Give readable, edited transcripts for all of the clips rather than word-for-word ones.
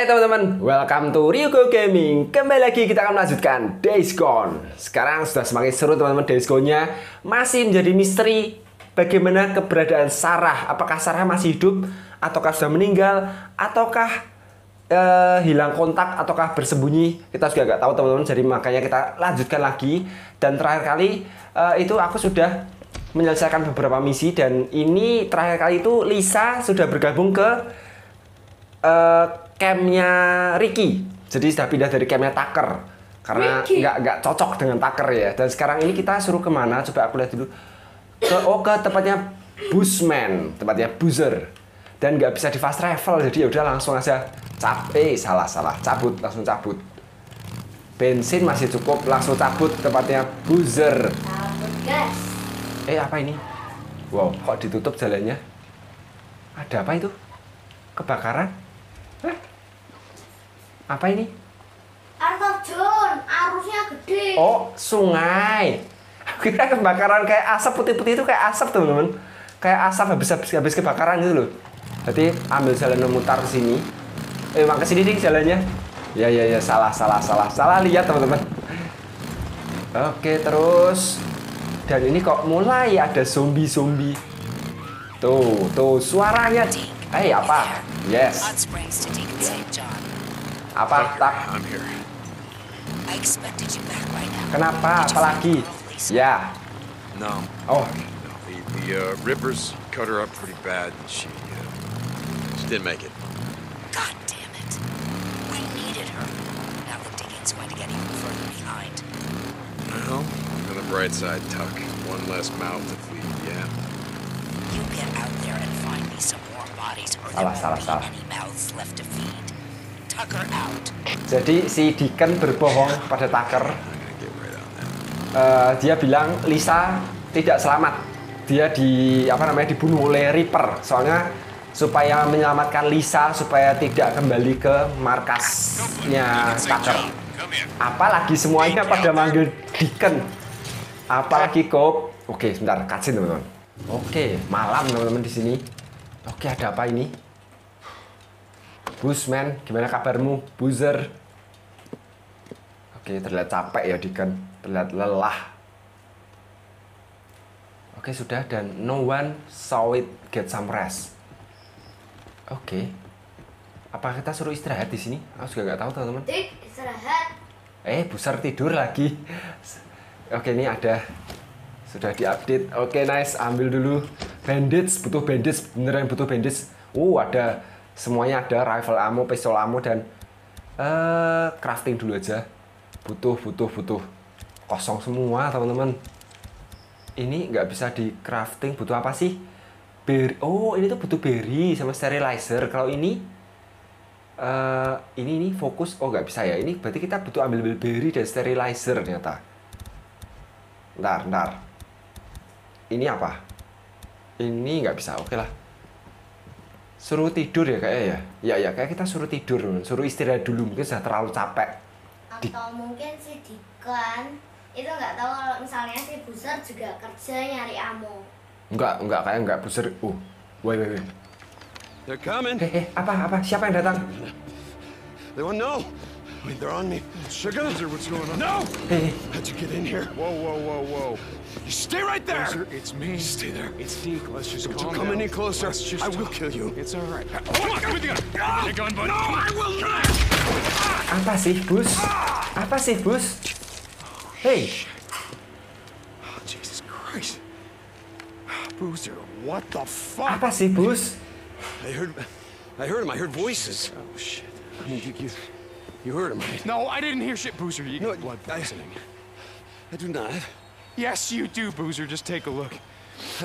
Hai teman-teman, welcome to Ryugo Gaming. Kembali lagi kita akan melanjutkan Days Gone. Sekarang sudah semakin seru teman-teman, Days Gone-nya masih menjadi misteri bagaimana keberadaan Sarah. Apakah Sarah masih hidup, ataukah sudah meninggal, ataukah hilang kontak, ataukah bersembunyi. Kita juga nggak tahu teman-teman, jadi makanya kita lanjutkan lagi. Dan terakhir kali itu aku sudah menyelesaikan beberapa misi, dan ini terakhir kali itu Lisa sudah bergabung ke campnya Rikki. Jadi sudah pindah dari campnya Tucker karena nggak cocok dengan Tucker ya. Dan sekarang ini kita suruh kemana? Coba aku lihat dulu. Ke tempatnya Busman, tempatnya Boozer. Dan nggak bisa di fast travel, jadi ya udah langsung aja cabut, langsung cabut. Bensin masih cukup, langsung cabut tempatnya Boozer. Cabut guys. Apa ini? Wow, kok ditutup jalannya? Ada apa itu? Kebakaran? Hah? Apa ini? Air terjun, arusnya gede. Oh, sungai. Kira kebakaran kayak asap putih-putih itu, kayak asap teman-teman. Kayak asap habis kebakaran gitu loh. Jadi ambil jalan memutar ke sini. Emang ke sini ding jalannya. Ya salah lihat teman-teman. Oke, terus. Dan ini kok mulai ada zombie. Tuh suaranya. Apa? Yes. Apa? Tak. Kenapa? Apalagi? Ya. Oh. The Rippers cut her up pretty bad. She didn't make it. God damn it. We needed her. Now the digging's going to get even further behind. Well. The bright side, Tuck. One less mouth to feed, yeah. You get out there and find me some more bodies, or there won't be any mouths left to feed. Tucker out. Jadi si Deacon berbohong pada Tucker. Dia bilang Lisa tidak selamat. Dia dibunuh oleh Reaper. Soalnya supaya menyelamatkan Lisa supaya tidak kembali ke markasnya Tucker. Apalagi semuanya pada manggil Deacon. Apalagi kok. Oke, sebentar, katsin teman-teman. Oke, malam teman-teman di sini. Oke, ada apa ini? Busman, gimana kabarmu, Boozer? Oke, terlihat capek ya Deacon, terlihat lelah. Oke, sudah, dan no one saw it, get some rest. Oke. Apa kita suruh istirahat di sini? Aku juga nggak tahu teman-teman. Istirahat. Boozer tidur lagi. Oke, ini ada. Sudah diupdate. Oke, nice. Ambil dulu bandits, butuh bandits, beneran butuh bandits. Ada semuanya, ada rifle ammo, pistol ammo, dan crafting dulu aja. Butuh. Kosong semua, teman-teman. Ini nggak bisa di crafting, butuh apa sih? Berry. Ini tuh butuh berry sama sterilizer. Kalau ini fokus. Nggak bisa ya. Ini berarti kita butuh ambil berry dan sterilizer ternyata. Bentar. Ini apa? Ini nggak bisa. Oke lah. Suruh tidur ya kayaknya ya. Ya, kayak kita suruh tidur. Suruh istirahat dulu. Mungkin sudah terlalu capek. Atau mungkin si Deacon itu nggak tahu kalau misalnya si Boozer juga kerja nyari ammo. Enggak. Kayak nggak Boozer. Wait. They're coming. Apa? Siapa yang datang? They won't know. Wait, they're on me. Sugar, what's going on? No! Hey. How'd you get in here? Whoa. You stay right there! Boozer, it's me. You stay there. It's Deke. Let's just calm down. Come any closer. I will kill you. It's all right. Come with the gun. Take the gun, buddy. No, I will not! Apa sih, Bus? Hey. Oh, Jesus Christ. Boozer, what the fuck? Apa sih, Bus? I heard voices. Oh, shit. I mean, you heard him, right? No, I didn't hear shit, Boozer. You got blood poisoning. I do not. Yes, you do, Boozer. Just take a look.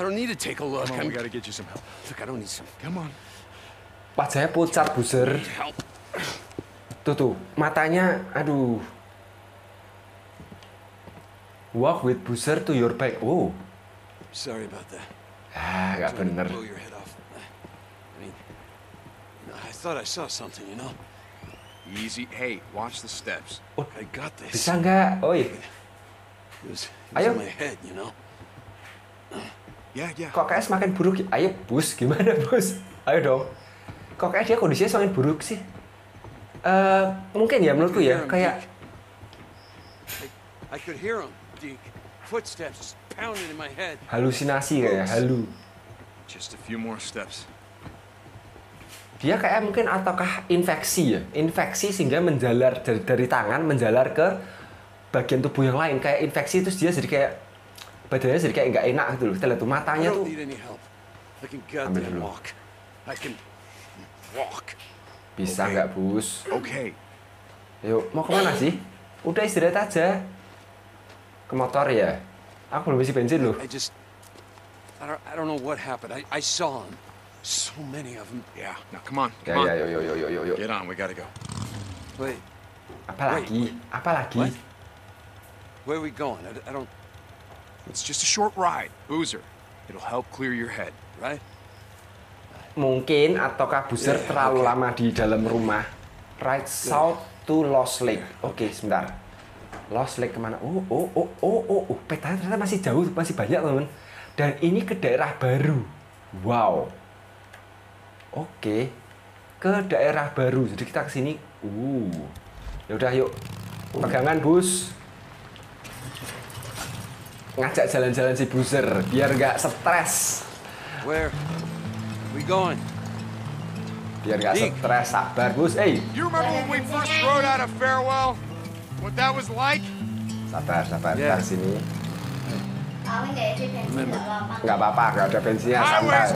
I don't need to take a look. Come on, we gotta get you some help. Look, I don't need some. Come on. Wajahnya pucat, Boozer. Tuh. Matanya, aduh. Walk with Boozer to your back. Sorry about that. Gak bener. I thought I saw something, you know. Easy. Hey, watch the steps. I got this. Bisa nggak? Oi. Ayo. Ya. Kok kayak semakin buruk? Ayo, Bus. Gimana, Bus? Ayo dong. Kok kayak dia kondisinya semakin buruk sih? Mungkin ya menurutku ya, kayak halusinasi kayak halu. Dia kayak mungkin ataukah infeksi ya, infeksi sehingga menjalar dari tangan menjalar ke bagian tubuh yang lain, kayak infeksi terus dia jadi kayak badannya jadi kayak nggak enak gitu loh. Kita lihat tuh matanya tuh. Ambil dulu. Bisa nggak bus? Yuk, mau kemana sih? Udah istirahat aja. Ke motor ya? Aku belum isi bensin loh. Apalagi? Where we going? I don't. It's just a short ride, Boozer. It'll help clear your head, right? Mungkin ataukah Boozer terlalu lama di dalam rumah. Right south to Lost Lake. Oke, sebentar. Lost Lake kemana? Oh, petanya ternyata masih jauh, masih banyak teman. Dan ini ke daerah baru. Wow. Oke, ke daerah baru. Jadi kita kesini. Ya udah yuk. Pegangan bus. Ngajak jalan-jalan si Boozer biar nggak stres. Where we going? Biar nggak stres, sabar Bus. Hey. You remember when we first rode out of Farewell? What that was like? Sabar, ntar sini. Nggak apa-apa, nggak ada bensinnya, santai.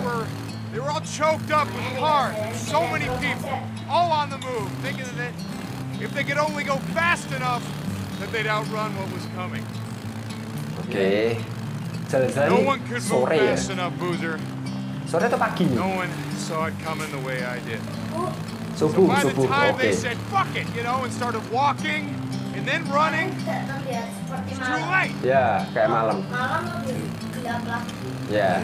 They were all choked up with cars. So many people, all on the move, thinking that if they could only go fast enough, that they'd outrun what was coming. Oke, jalan-jalan sore ya. Sore atau pagi? Subuh, oke. Ya, kayak malam. Ya.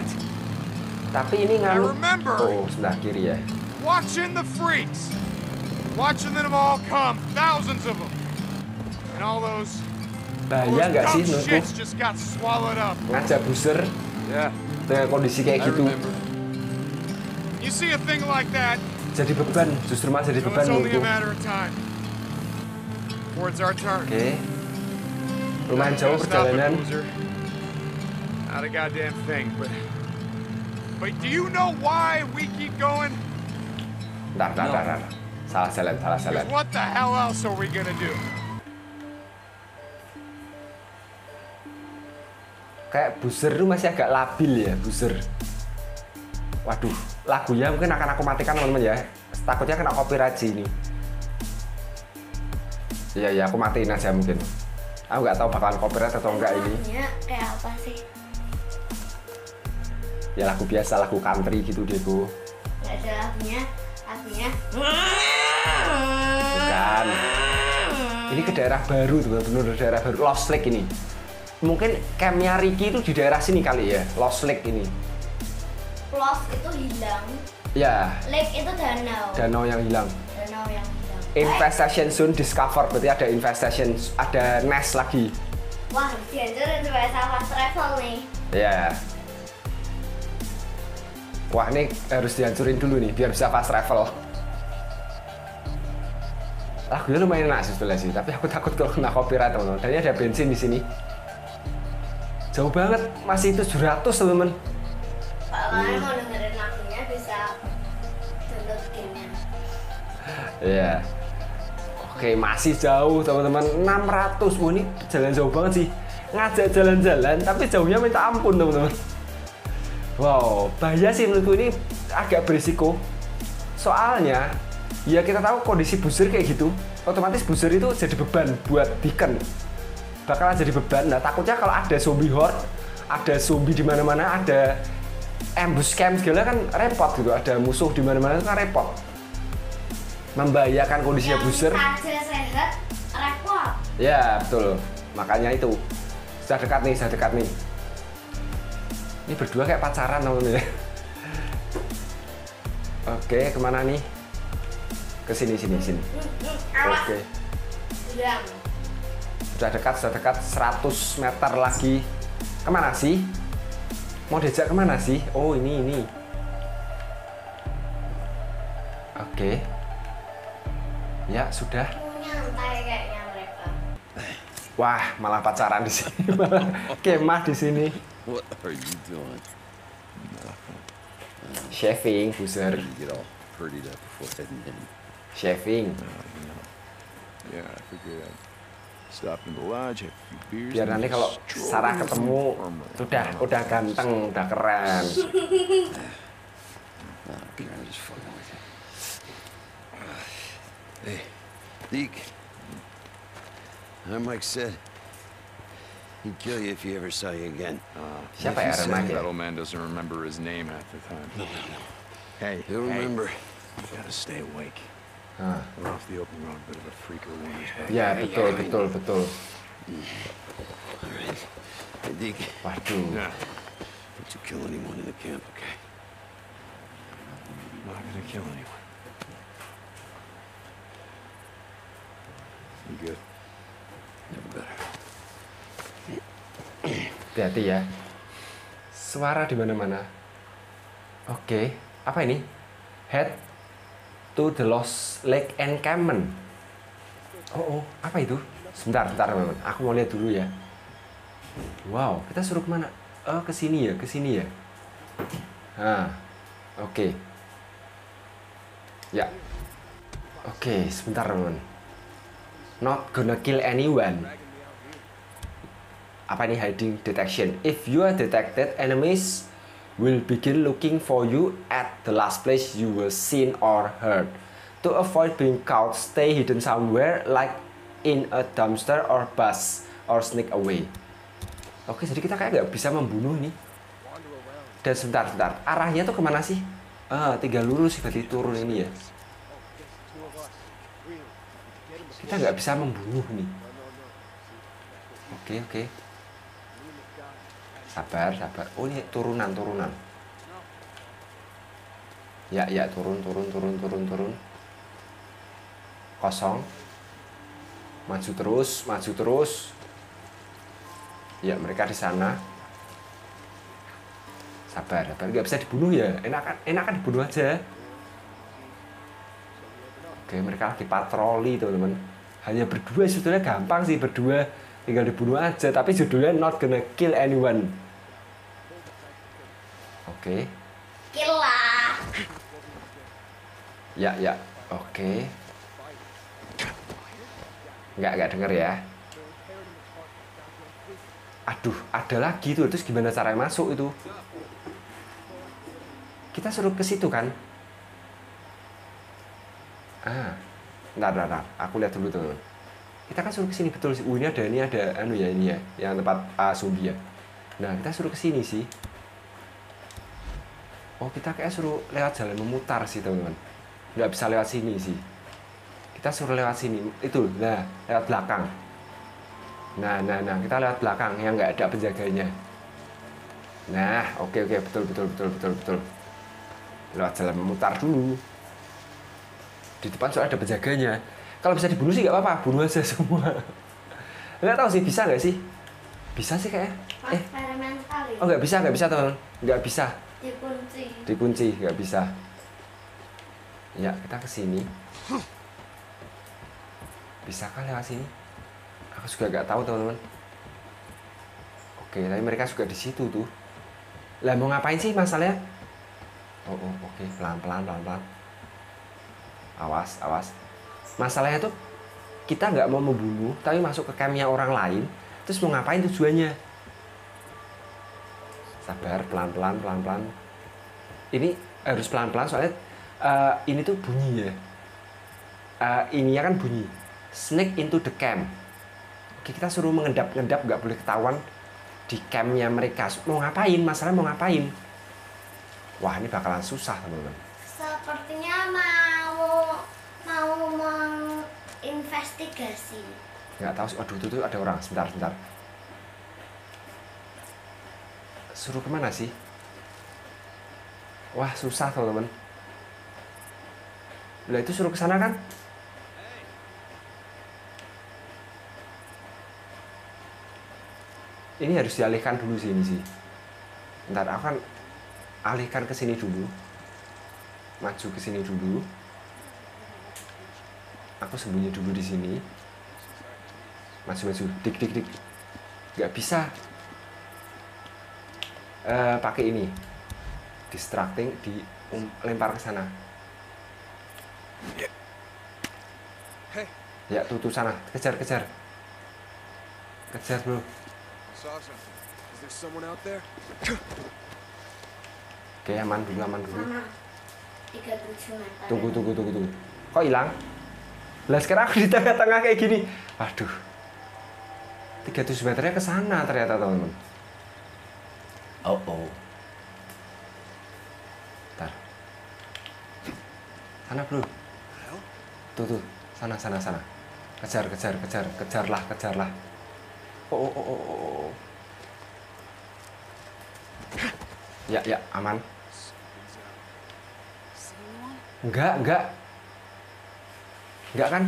Tapi ini ngaruh. Oh, sebelah kiri ya. Watching the freaks, watching them all come, thousands of them, and all those. Bahaya nggak sih menurutku ngajak Boozer dengan kondisi kayak gitu? Jadi beban, justru malah jadi beban menurutku. Oke, lumayan jauh perjalanan. Ntar, salah jalan. Kayak Boozer itu masih agak labil ya, Boozer. Waduh, lagunya mungkin akan aku matikan teman-teman ya. Takutnya kena copyright ini. Iya, aku matiin aja mungkin. Aku nggak tahu bakalan copyright atau enggak ini. Kayak apa sih? Ya lagu biasa, lagu country gitu deh, Bu. Nggak ada lagunya. Bukan. Ini ke daerah baru, bener-bener daerah baru, Lost Lake ini. Mungkin campnya Rikki itu di daerah sini kali ya, Lost Lake ini. Lost itu hilang. Ya. Lake itu danau. Danau yang hilang. Infestation soon discovered, berarti ada infestation, ada nest lagi. Wah, dihancurin sama travel nih. Ya. Wah, ini harus dihancurin dulu nih, biar bisa fast travel. Lagunya lumayan enak sebetulnya sih, tapi aku takut kalau kena copyright teman-teman. Dan ini ada bensin di sini. Jauh banget, masih 700 temen. Kalau mau dengerin lagunya bisa download gamenya. Iya. Oke, masih jauh teman-teman, 600. Wah, ini jalan jauh banget sih. Ngajak jalan-jalan, tapi jauhnya minta ampun teman-teman. Wow, bahaya sih menurutku, ini agak berisiko. Soalnya, ya kita tahu kondisi Boozer kayak gitu, otomatis Boozer itu jadi beban buat Deacon. Bakalan jadi beban. Nah, takutnya kalau ada zombie horde, ada zombie di mana-mana, ada ambush camp segala kan repot gitu. Ada musuh di mana-mana kan repot. Membahayakan kondisinya Boozer. Sehat repot. Ya, betul. Makanya itu. Sudah dekat nih. Ini berdua kayak pacaran namanya. Oke, kemana nih? Ke sini. Oke. Sudah dekat, 100 meter lagi. Kemana sih? Mau diajak kemana sih? Oh, ini. Oke. Ya, sudah. Nyantai kayaknya mereka. Wah, malah pacaran di sini. Malah kemah di sini. What are you doing? Shaving, Boozer. Shaving. Biar nanti kalau Sarah ketemu, udah ganteng, udah keren. Hey, Deke. Iron Mike said he'd kill you if he ever saw you again. Siapa ya Iron Mike? That old man doesn't remember his name half the time. No, no, no. Hey, he'll remember. You gotta stay awake. We're off the open road, bit of a freaker warning. Yeah, betul. All right. Hey, Deke. Waduh. Yeah. Don't you kill anyone in the camp, okay? I'm not gonna kill anyone. Hati-hati ya, suara di mana-mana. Oke, apa ini? Head to the Lost Lake encampment. Oh, apa itu? Sebentar, teman-teman. Aku mau lihat dulu ya. Wow, kita suruh kemana? Oh, ke sini ya. Ah, oke. Ya, oke, sebentar, teman-teman. Not gonna kill anyone. Apa ini? Hiding detection. If you are detected, enemies will begin looking for you at the last place you were seen or heard. To avoid being caught, stay hidden somewhere like in a dumpster or bus or sneak away. Oke, jadi kita kayak nggak bisa membunuh nih. Dan sebentar, arahnya tuh kemana sih? Ah, 3 lurus berarti turun ini ya. Kita nggak bisa membunuh nih. Oke. Sabar. Oh, ini turunan. Ya, turun. Kosong. Maju terus. Ya, mereka di sana. Sabar. Nggak bisa dibunuh ya. Enakan dibunuh aja. Oke, mereka lagi patroli, teman-teman. Hanya berdua, sebetulnya gampang sih, berdua tinggal dibunuh aja, tapi judulnya not gonna kill anyone. Oke. Kill lah. Ya. Oke. Nggak denger ya. Aduh, ada lagi tuh. Terus gimana cara masuk itu? Kita suruh ke situ kan? Bentar. Aku lihat dulu, teman. Kita kan suruh kesini, betul sih. Ini ada, anu ya, ini ya. Yang tempat zombie ya. Nah, kita suruh kesini sih. Oh, kita kayak suruh lewat jalan memutar sih, teman-teman. Nggak bisa lewat sini sih. Kita suruh lewat sini. Itu, nah, lewat belakang. Nah, kita lewat belakang yang nggak ada penjaganya. Nah, oke, betul. Lewat jalan memutar dulu. Di depan soalnya ada penjaganya. Kalau bisa dibunuh sih nggak apa-apa, bunuh aja semua. Nggak tahu sih bisa nggak sih? Bisa sih kayaknya. Oh nggak bisa teman, nggak bisa. Dikunci nggak bisa. Ya kita kesini. Bisakah lewat sini? Aku juga nggak tahu, teman-teman. Oke, tapi mereka juga di situ tuh. Lah mau ngapain sih masalahnya? Oh oke, pelan-pelan. Awas. Masalahnya tuh kita nggak mau membunuh, tapi masuk ke campnya orang lain. Terus mau ngapain tujuannya? Sabar, pelan-pelan. Ini harus pelan-pelan soalnya ini tuh bunyi ya. Ininya kan bunyi. Sneak into the camp. Oke, kita suruh mengendap, nggak boleh ketahuan di campnya mereka. Mau ngapain? Masalahnya mau ngapain? Wah, ini bakalan susah, teman-teman. Sepertinya mau menginvestigasi. Nggak tahu sih. Aduh, itu ada orang. Sebentar. Suruh kemana sih? Wah, susah, teman-teman. Lah itu suruh ke sana kan? Ini harus dialihkan dulu sini sih. Bentar, aku kan alihkan ke sini dulu. Maju ke sini dulu. Aku sembunyi dulu di sini. Maju-maju, dik. Nggak bisa. Pakai ini. Distracting, dilempar ke sana. Ya, tuh sana. Kejar, bro. Oke, aman dulu. Tunggu. Kok hilang? Lah sekarang aku di tengah-tengah kayak gini. Aduh. 300 meternya ke sana ternyata, teman-teman. Oh. Bentar. Sana, bro. Tuh. Sana. Kejarlah. Oh. Ya, aman. Enggak kan?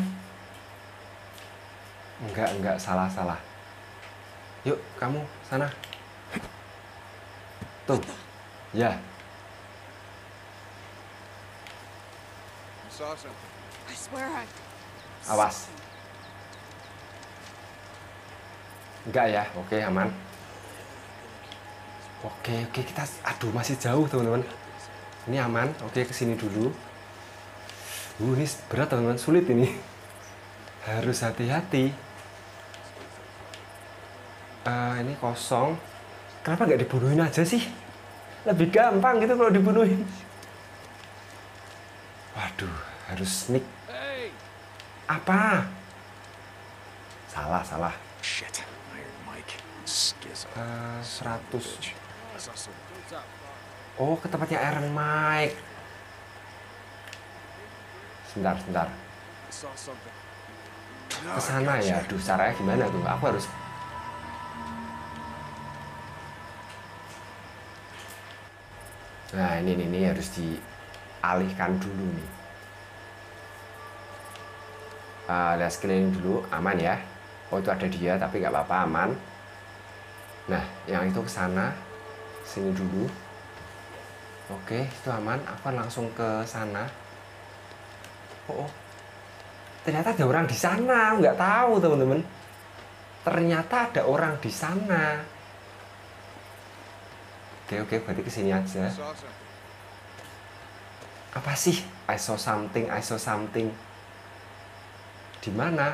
Enggak, salah. Yuk, kamu sana. Tuh. Ya. Awas. Enggak ya. Oke, aman. Oke, kita aduh masih jauh, teman-teman. Ini aman. Oke, ke sini dulu. Ini berat, teman-teman. Sulit ini. Harus hati-hati. Ini kosong. Kenapa nggak dibunuhin aja sih? Lebih gampang gitu kalau dibunuhin. Waduh, harus sneak. Apa? Salah. 100. Oh, ke tempatnya Iron Mike. Sebentar. Ke sana ya. Aduh, caranya gimana tuh? Aku harus. Nah, ini harus dialihkan dulu nih. Lihat sekeliling dulu, aman ya. Oh, itu ada dia, tapi nggak apa-apa, aman. Nah, yang itu ke sana, sini dulu. Oke, itu aman. Aku langsung ke sana. Oh. Ternyata ada orang di sana, nggak tahu, teman-teman. Ternyata ada orang di sana. Oke, berarti ke sini aja. Apa sih? I saw something. Di mana?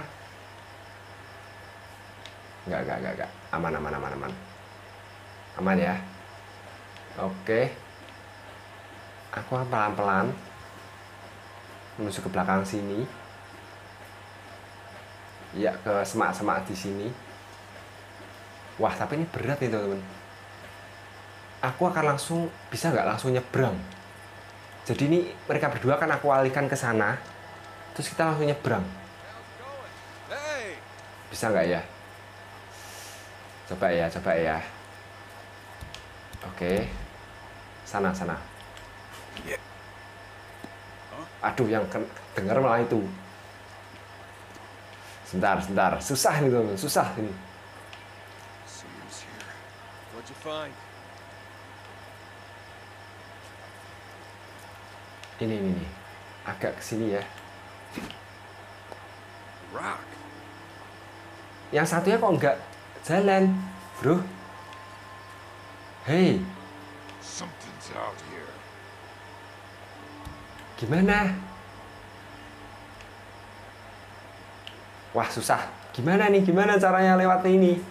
Enggak. Aman. Aman ya. Oke. Aku pelan-pelan menuju ke belakang sini. Ya, ke semak-semak di sini. Wah, tapi ini berat nih, teman-teman. Aku akan langsung bisa nggak langsung nyebrang. Jadi ini mereka berdua kan aku alihkan ke sana. Terus kita langsung nyebrang. Bisa nggak ya? Coba ya. Oke. Sana. Aduh, yang dengar malah itu. Sebentar. Susah nih, teman-teman. Susah ini. Ini. Agak ke sini ya. Yang satunya kok enggak jalan, bro. Hey, gimana? Wah, susah. Gimana caranya lewat ini?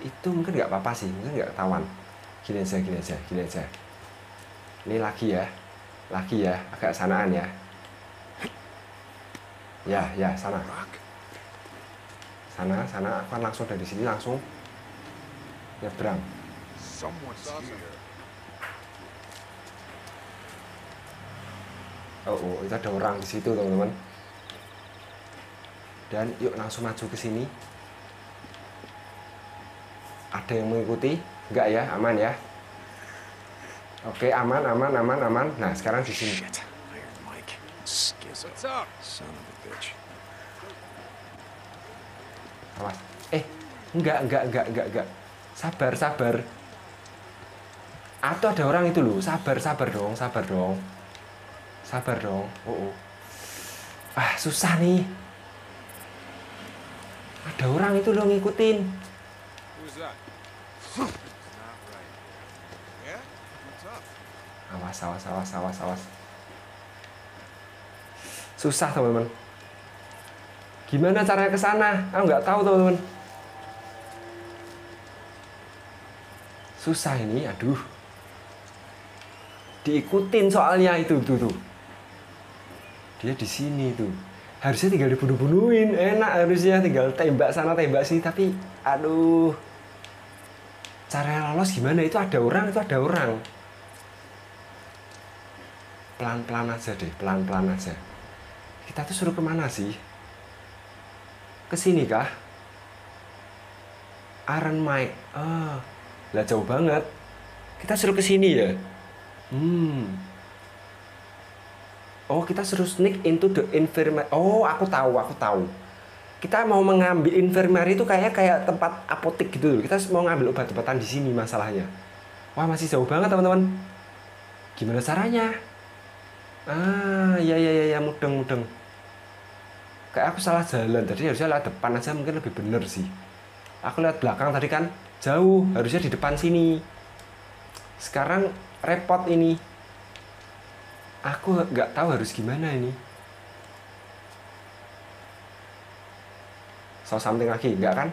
Itu mungkin nggak apa-apa sih, mungkin nggak ketahuan. Gini aja. Ini lagi ya, agak sanaan ya. Ya, sana. Aku langsung dari sini langsung nyebrang. Oh, itu ada orang di situ, teman-teman. Dan yuk langsung maju ke sini. Ada yang mengikuti? Enggak ya, aman ya. Oke, aman. Nah, sekarang di sini. Awas. Enggak. Sabar. Atau ada orang itu loh. Sabar dong. Sabar dong. Ah, susah nih. Ada orang itu lo ngikutin. Awas, awas, awas, awas, awas. Susah, teman-teman. Gimana caranya ke sana? Aku nggak tahu, teman-teman. Susah ini, aduh. Diikutin soalnya itu tuh. Dia di sini tuh. Harusnya tinggal dibunuh-bunuhin, enak harusnya tinggal tembak sana tembak sini, tapi aduh. Cara lolos gimana? Itu ada orang, itu ada orang. Pelan-pelan aja deh, pelan-pelan aja. Kita tuh suruh kemana sih? Kesini kah? Iron Mike. Ah, lah jauh banget. Kita suruh kesini ya. Oh, kita suruh sneak into the infirmary. Oh, aku tahu, aku tahu. Kita mau mengambil infirmary itu kayak tempat apotek gitu. Kita mau ngambil obat-obatan di sini masalahnya. Wah, masih jauh banget teman-teman. Gimana caranya? Ah, ya, mudeng. Kayak aku salah jalan tadi, harusnya lewat depan aja mungkin lebih bener sih. Aku lihat belakang tadi kan jauh, harusnya di depan sini. Sekarang repot ini. Aku nggak tahu harus gimana ini. So something lagi, nggak kan?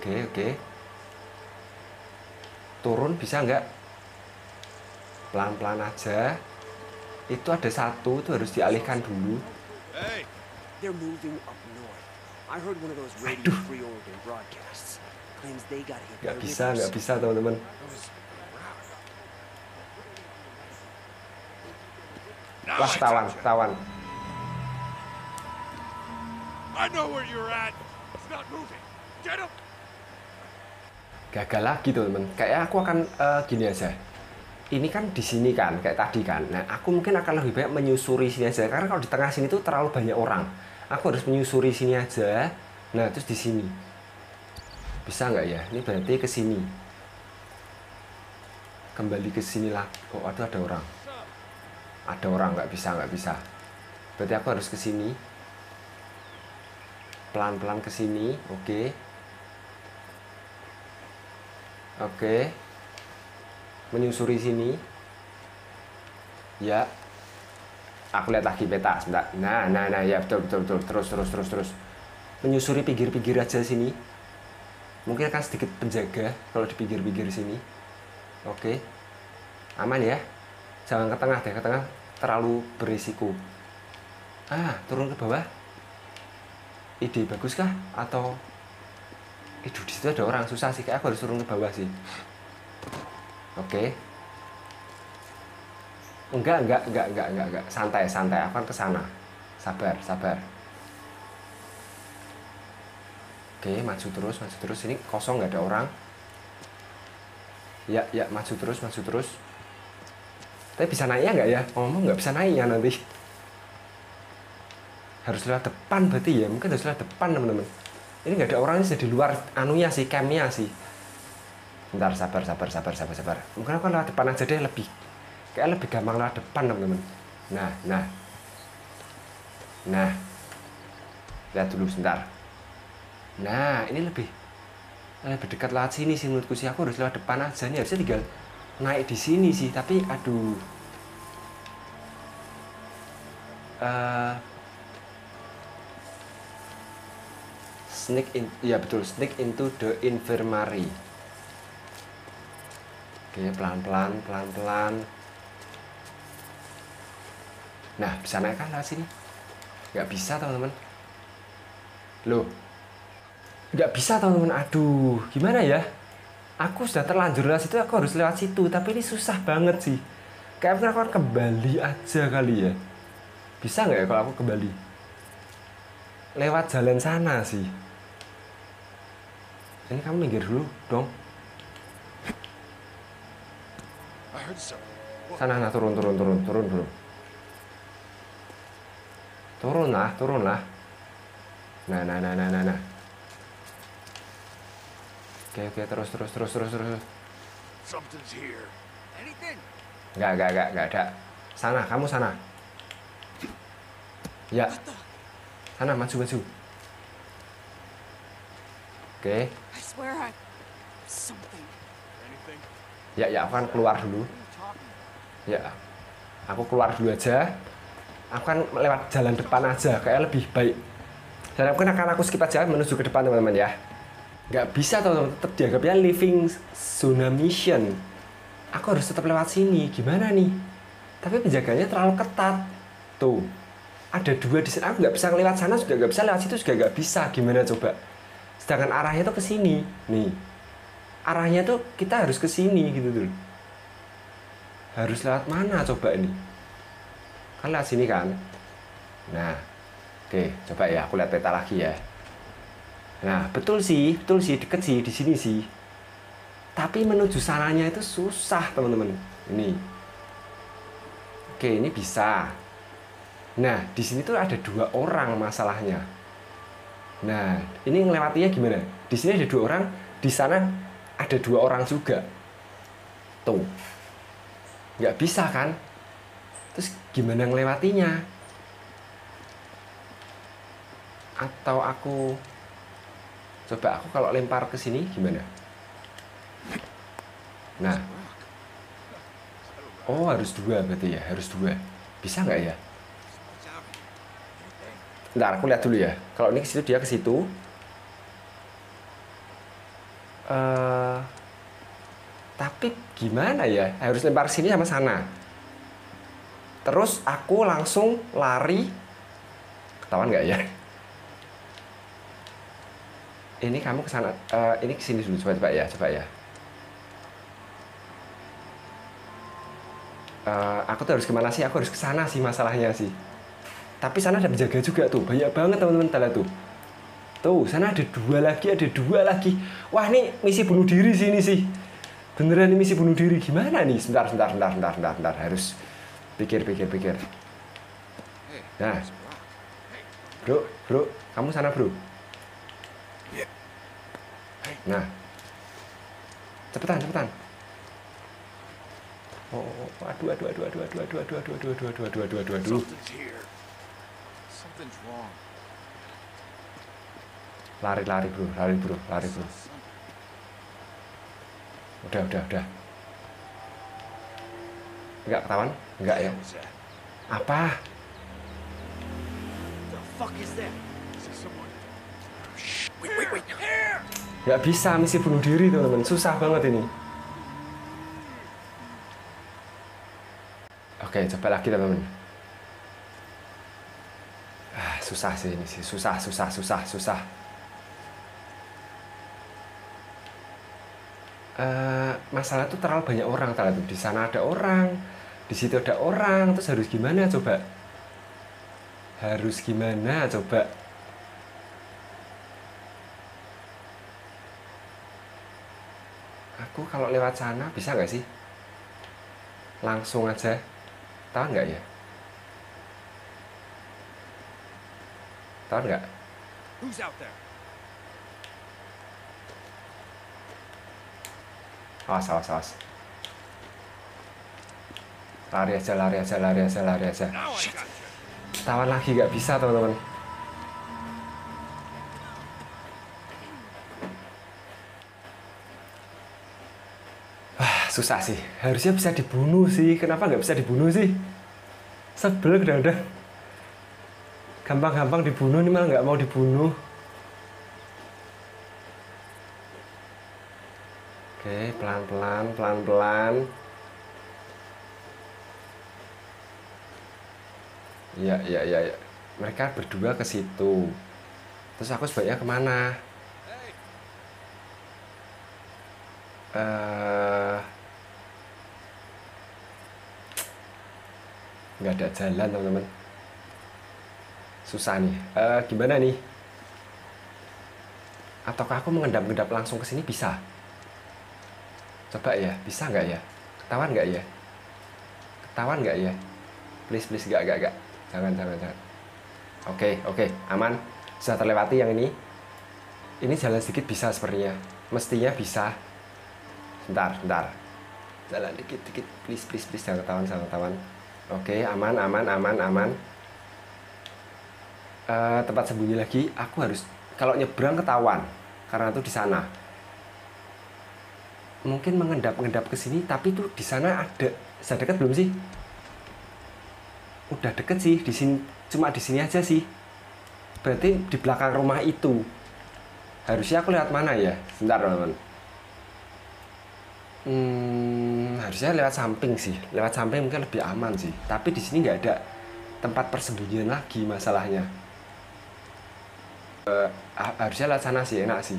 Oke. Turun bisa nggak? Pelan-pelan aja. Itu ada satu, itu harus dialihkan dulu. Aduh. Nggak bisa teman-teman. Wah, tawan. Gagal lagi teman-teman. Kayaknya aku akan gini aja. Ini kan di sini kan, kayak tadi kan. Nah, aku mungkin akan lebih banyak menyusuri sini aja. Karena kalau di tengah sini tuh terlalu banyak orang. Aku harus menyusuri sini aja. Nah, terus di sini. Bisa nggak ya? Ini berarti ke sini. Kembali ke sini lagi. Oh, aduh, ada orang. Ada orang, nggak bisa. Berarti aku harus ke sini. Pelan-pelan ke sini. Oke. Menyusuri sini ya, aku lihat lagi peta sebentar. Nah ya, betul. Terus menyusuri pinggir-pinggir aja sini, mungkin akan sedikit penjaga kalau di pinggir-pinggir sini. Oke, aman ya, jangan ke tengah deh, ke tengah terlalu berisiko. Turun ke bawah, ide bagus kah? Atau itu di situ ada orang, susah sih, kayak aku harus turun ke bawah sih. Oke. Enggak. Santai. Aku kan ke sana. Sabar. Oke, maju terus. Ini kosong, nggak ada orang. Ya, maju terus. Tapi bisa naiknya nggak ya? Ngomong nggak bisa naiknya nanti. Harus lewat depan berarti ya. Mungkin harus lewat depan, teman-teman. Ini nggak ada orangnya, sudah di luar anunya sih, campnya sih. Bentar, sabar. Mungkin aku lewat depan aja deh, lebih gampang lewat depan, teman-teman. Nah. Lihat dulu sebentar. Nah, ini lebih dekat lewat sini sih menurutku sih. Aku harus lewat depan aja nih, harusnya tinggal naik di sini sih, tapi aduh. Sneak into the infirmary. Oke, pelan-pelan. Nah, bisa naik kan lewat sini? Nggak bisa, teman-teman. Loh, nggak bisa, teman-teman. Aduh, gimana ya? Aku sudah terlanjur lewat situ, aku harus lewat situ. Tapi ini susah banget sih. Kayaknya aku kembali aja kali ya. Bisa nggak ya kalau aku kembali? Lewat jalan sana sih. Ini kamu minggir dulu dong. Sana, nah, turun. Nah. Oke, terus. Enggak ada. Sana, kamu sana. Ya. Sana, maju. Oke. Ya, aku kan keluar dulu. Ya. Aku keluar dulu aja. Aku kan lewat jalan depan aja, kayak lebih baik. Dan aku akan skip aja menuju ke depan, teman-teman ya. Nggak bisa, teman-teman, tetap dianggapnya living zona mission. Aku harus tetap lewat sini, gimana nih? Tapi penjaganya terlalu ketat. Tuh, ada dua di sini. Aku nggak bisa lewat sana, juga nggak bisa lewat situ, juga nggak bisa. Gimana coba? Sedangkan arahnya tuh ke sini, nih. Arahnya tuh kita harus ke sini, gitu tuh. Harus lewat mana coba ini? Kan lewat sini kan? Nah, oke, coba ya, aku lihat peta lagi ya. Nah, betul sih, deket sih, di sini sih. Tapi menuju sananya itu susah, teman-teman. Ini. Oke, ini bisa. Nah, di sini tuh ada dua orang masalahnya. Nah, ini ngelewatinya gimana? Di sini ada dua orang, di sana ada dua orang juga. Tuh. Nggak bisa kan? Terus gimana ngelewatinya? Atau aku... Coba aku kalau lempar ke sini gimana? Nah, oh harus dua berarti ya, harus dua. Bisa nggak ya? Ntar aku lihat dulu ya. Kalau ini ke situ dia ke situ. Tapi gimana ya? Harus lempar sini sama sana. Terus aku langsung lari. Ketahuan nggak ya? Ini kamu kesana, ini kesini dulu, coba ya. Aku tuh harus kemana sih? Aku harus kesana sih masalahnya sih. Tapi sana ada penjaga juga tuh, banyak banget teman-teman tala tuh. Tuh, sana ada dua lagi. Wah, ini misi bunuh diri sih ini sih. Beneran ini misi bunuh diri gimana nih? Sebentar. Harus pikir. Nah, bro, kamu sana bro. Nah, cepetan. Oh, aduh. Lari bro. Udah. Enggak ketahuan? Enggak ya? Apa? Wait. Nggak bisa misi bunuh diri teman-teman, susah banget ini. Oke, coba lagi teman-teman. Susah sih ini sih, susah. Masalah tuh terlalu banyak orang tadi tuh. Di sana ada orang, di situ ada orang, terus harus gimana coba? Aku kalau lewat sana bisa nggak sih? Langsung aja, tahu nggak ya? Tahu nggak? Awas. Lari aja. Tawan lagi nggak bisa teman-teman. Susah sih, harusnya bisa dibunuh sih. Kenapa nggak bisa dibunuh sih? Sebel udah. Gampang-gampang dibunuh, ini malah nggak mau dibunuh. Oke, pelan-pelan. Ya. Mereka berdua ke situ. Terus aku sebaiknya kemana? Nggak ada jalan teman-teman, susah nih. Gimana nih? Ataukah aku mengendap-endap langsung ke sini bisa? Coba ya, bisa nggak ya? Ketahuan nggak ya? Please nggak. Jangan. Oke, aman. Sudah terlewati yang ini. Ini jalan sedikit bisa sepertinya. Mestinya bisa. Bentar. jalan dikit-dikit, please please please, jangan ketahuan, jangan ketahuan. Oke, aman aman aman aman. Tempat sembunyi lagi. Aku harus, kalau nyebrang ketahuan karena itu di sana. Mungkin mengendap-endap ke sini, tapi tuh di sana ada. Sudah deket belum sih? Udah deket sih, di sini, cuma di sini aja sih. Berarti di belakang rumah itu. Harusnya aku lihat mana ya? Sebentar, teman-teman. Harusnya lewat samping sih. Lewat samping mungkin lebih aman sih. Tapi di sini nggak ada tempat persembunyian lagi masalahnya. Harusnya lewat sana sih, enak sih.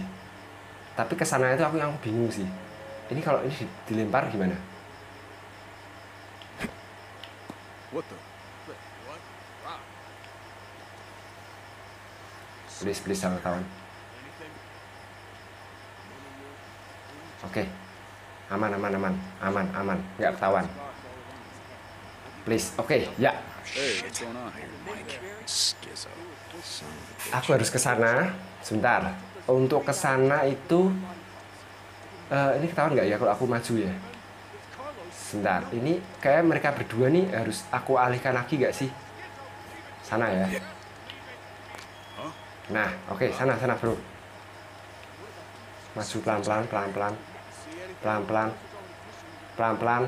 Tapi kesana itu aku yang bingung sih. Ini kalau ini dilempar gimana? Please, please, sama kawan. Oke, aman, aman, aman, aman, aman, nggak ketahuan. Please, oke, ya. Aku harus ke sana, sebentar. Untuk ke sana itu, ini ketahuan nggak ya kalau aku maju ya? Sebentar, ini kayak mereka berdua nih harus aku alihkan lagi nggak sih? Sana ya. Nah, oke, sana, sana bro. Maju pelan-pelan, pelan-pelan, pelan-pelan, pelan-pelan.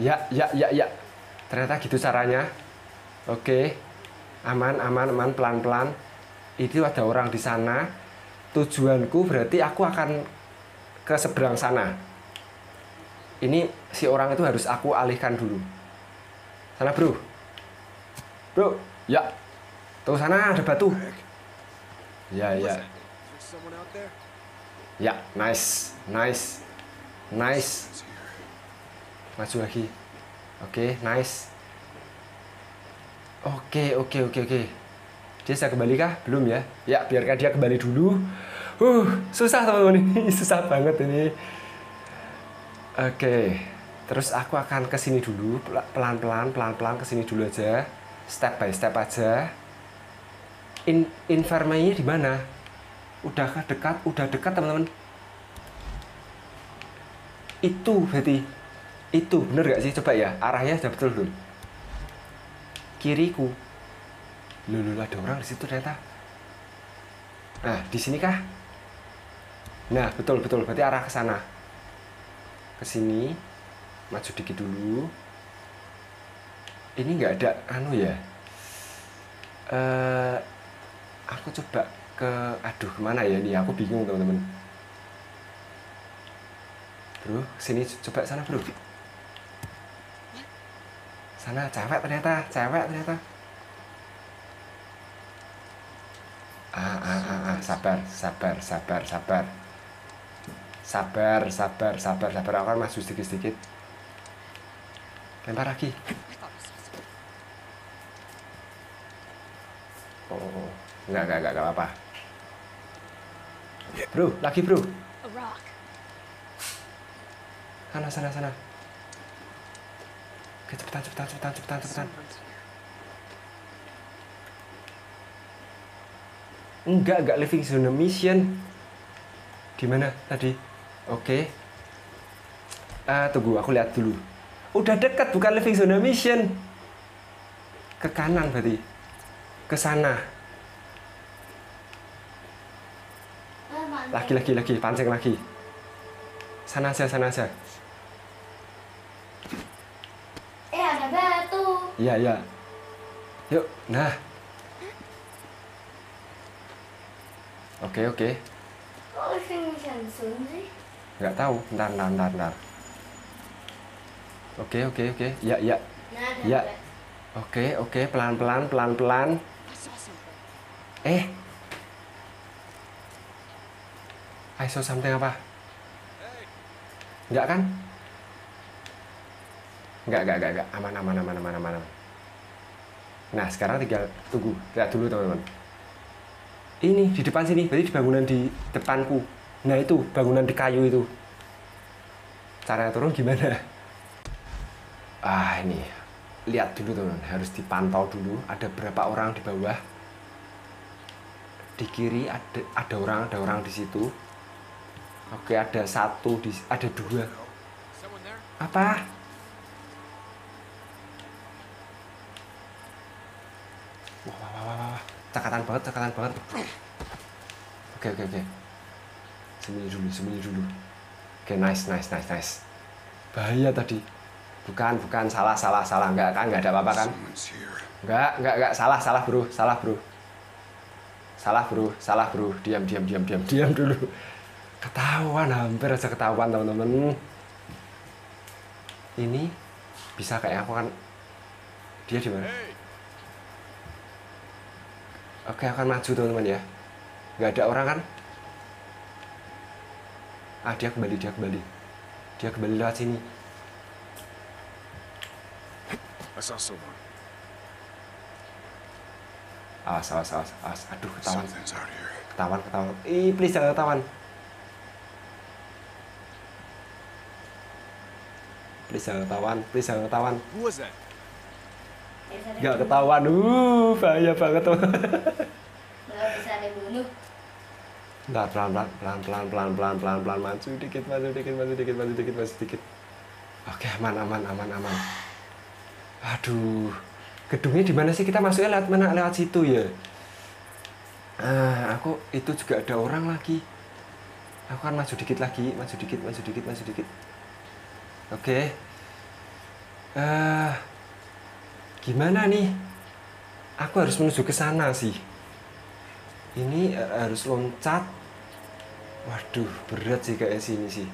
Ya, ya, ya, ya. Ternyata gitu caranya. Oke, aman, aman, aman, pelan-pelan. Itu ada orang di sana. Tujuanku berarti aku akan ke seberang sana. Ini si orang itu harus aku alihkan dulu. Sana bro, bro, ya. Tuh sana ada batu. Ya, ya. Ya, nice, nice, nice. Maju lagi. Oke, nice. Oke. Dia sudah kembali kah? Belum ya? Ya, biarkan dia kembali dulu. Susah teman-teman ini, susah banget ini. Oke, terus aku akan kesini dulu, pelan-pelan kesini dulu aja, step by step aja. Informannya di mana? Udahkah dekat? Udah dekat teman-teman. Itu berarti itu bener gak sih? Coba ya, arahnya sudah betul dulu. Kiriku. Lulu ada orang di situ ternyata. Nah, di sini kah? Nah, betul betul. Berarti arah ke sana. Ke sini. Maju dikit dulu. Ini nggak ada anu ya. Aku coba ke, aduh kemana ya ini, aku bingung teman-teman. Bro, sini, coba sana bro. Sana cewek ternyata, cewek ternyata. Sabar. Aku kan masuk sedikit-sedikit. Lempar lagi. Oh. Enggak apa-apa. Bro, lagi bro. Sana. Oke, cepetan. Enggak living zone mission. Di mana tadi? Oke. Tunggu, aku lihat dulu. Udah dekat, bukan living zone mission. Ke kanan berarti. Ke sana. Lagi, pancing lagi. Sana aja. Ada batu. Iya. Yuk, nah. Oke. Kok living mission sih? Nggak tahu, ntar. Oke. Ya. Ya. Oke, pelan-pelan. I saw something apa? Enggak kan? Enggak. Aman. Nah, sekarang tinggal tunggu. Lihat dulu, teman-teman. Ini, di depan sini. Berarti di bangunan di depanku. Nah, itu. Bangunan di kayu itu. Caranya turun gimana? Ini. Lihat dulu, teman-teman. Harus dipantau dulu. Ada berapa orang di bawah. Di kiri ada orang di situ. Oke, ada dua. Apa? Wah, wah, wah, wah. Cakaran banget, cakaran banget. Oke, oke, oke. Sembunyi dulu, sembunyi dulu. Oke, nice, nice, nice, nice. Bahaya tadi. Bukan, bukan, salah, salah, salah. Enggak kan, enggak ada apa-apa kan? Enggak, salah, salah bro, salah bro. Salah bro, salah bro. Diam, diam, diam, diam, diam dulu. Ketahuan, hampir aja ketahuan teman-teman. Ini bisa kayak aku kan. Dia di mana? Oke, akan maju teman-teman ya. Nggak ada orang kan? Ah, dia kembali, dia kembali. Dia kembali lewat sini. Awas, awas, awas, awas. Aduh, ketahuan. Ketahuan, ketahuan. Ih, please jangan ketahuan. Please jangan ketahuan, please jangan ketahuan. Gak ketahuan, bahaya banget tuh. Ntar pelan-pelan maju dikit, maju dikit. Oke, aman. Aduh, gedungnya di mana sih? Kita masuknya lewat mana? Lewat situ ya. Ah, aku itu juga ada orang lagi. Aku kan maju dikit lagi, maju dikit. Oke, gimana nih? Aku harus menuju ke sana sih. Ini harus loncat. Waduh, berat sih kayak sini sih.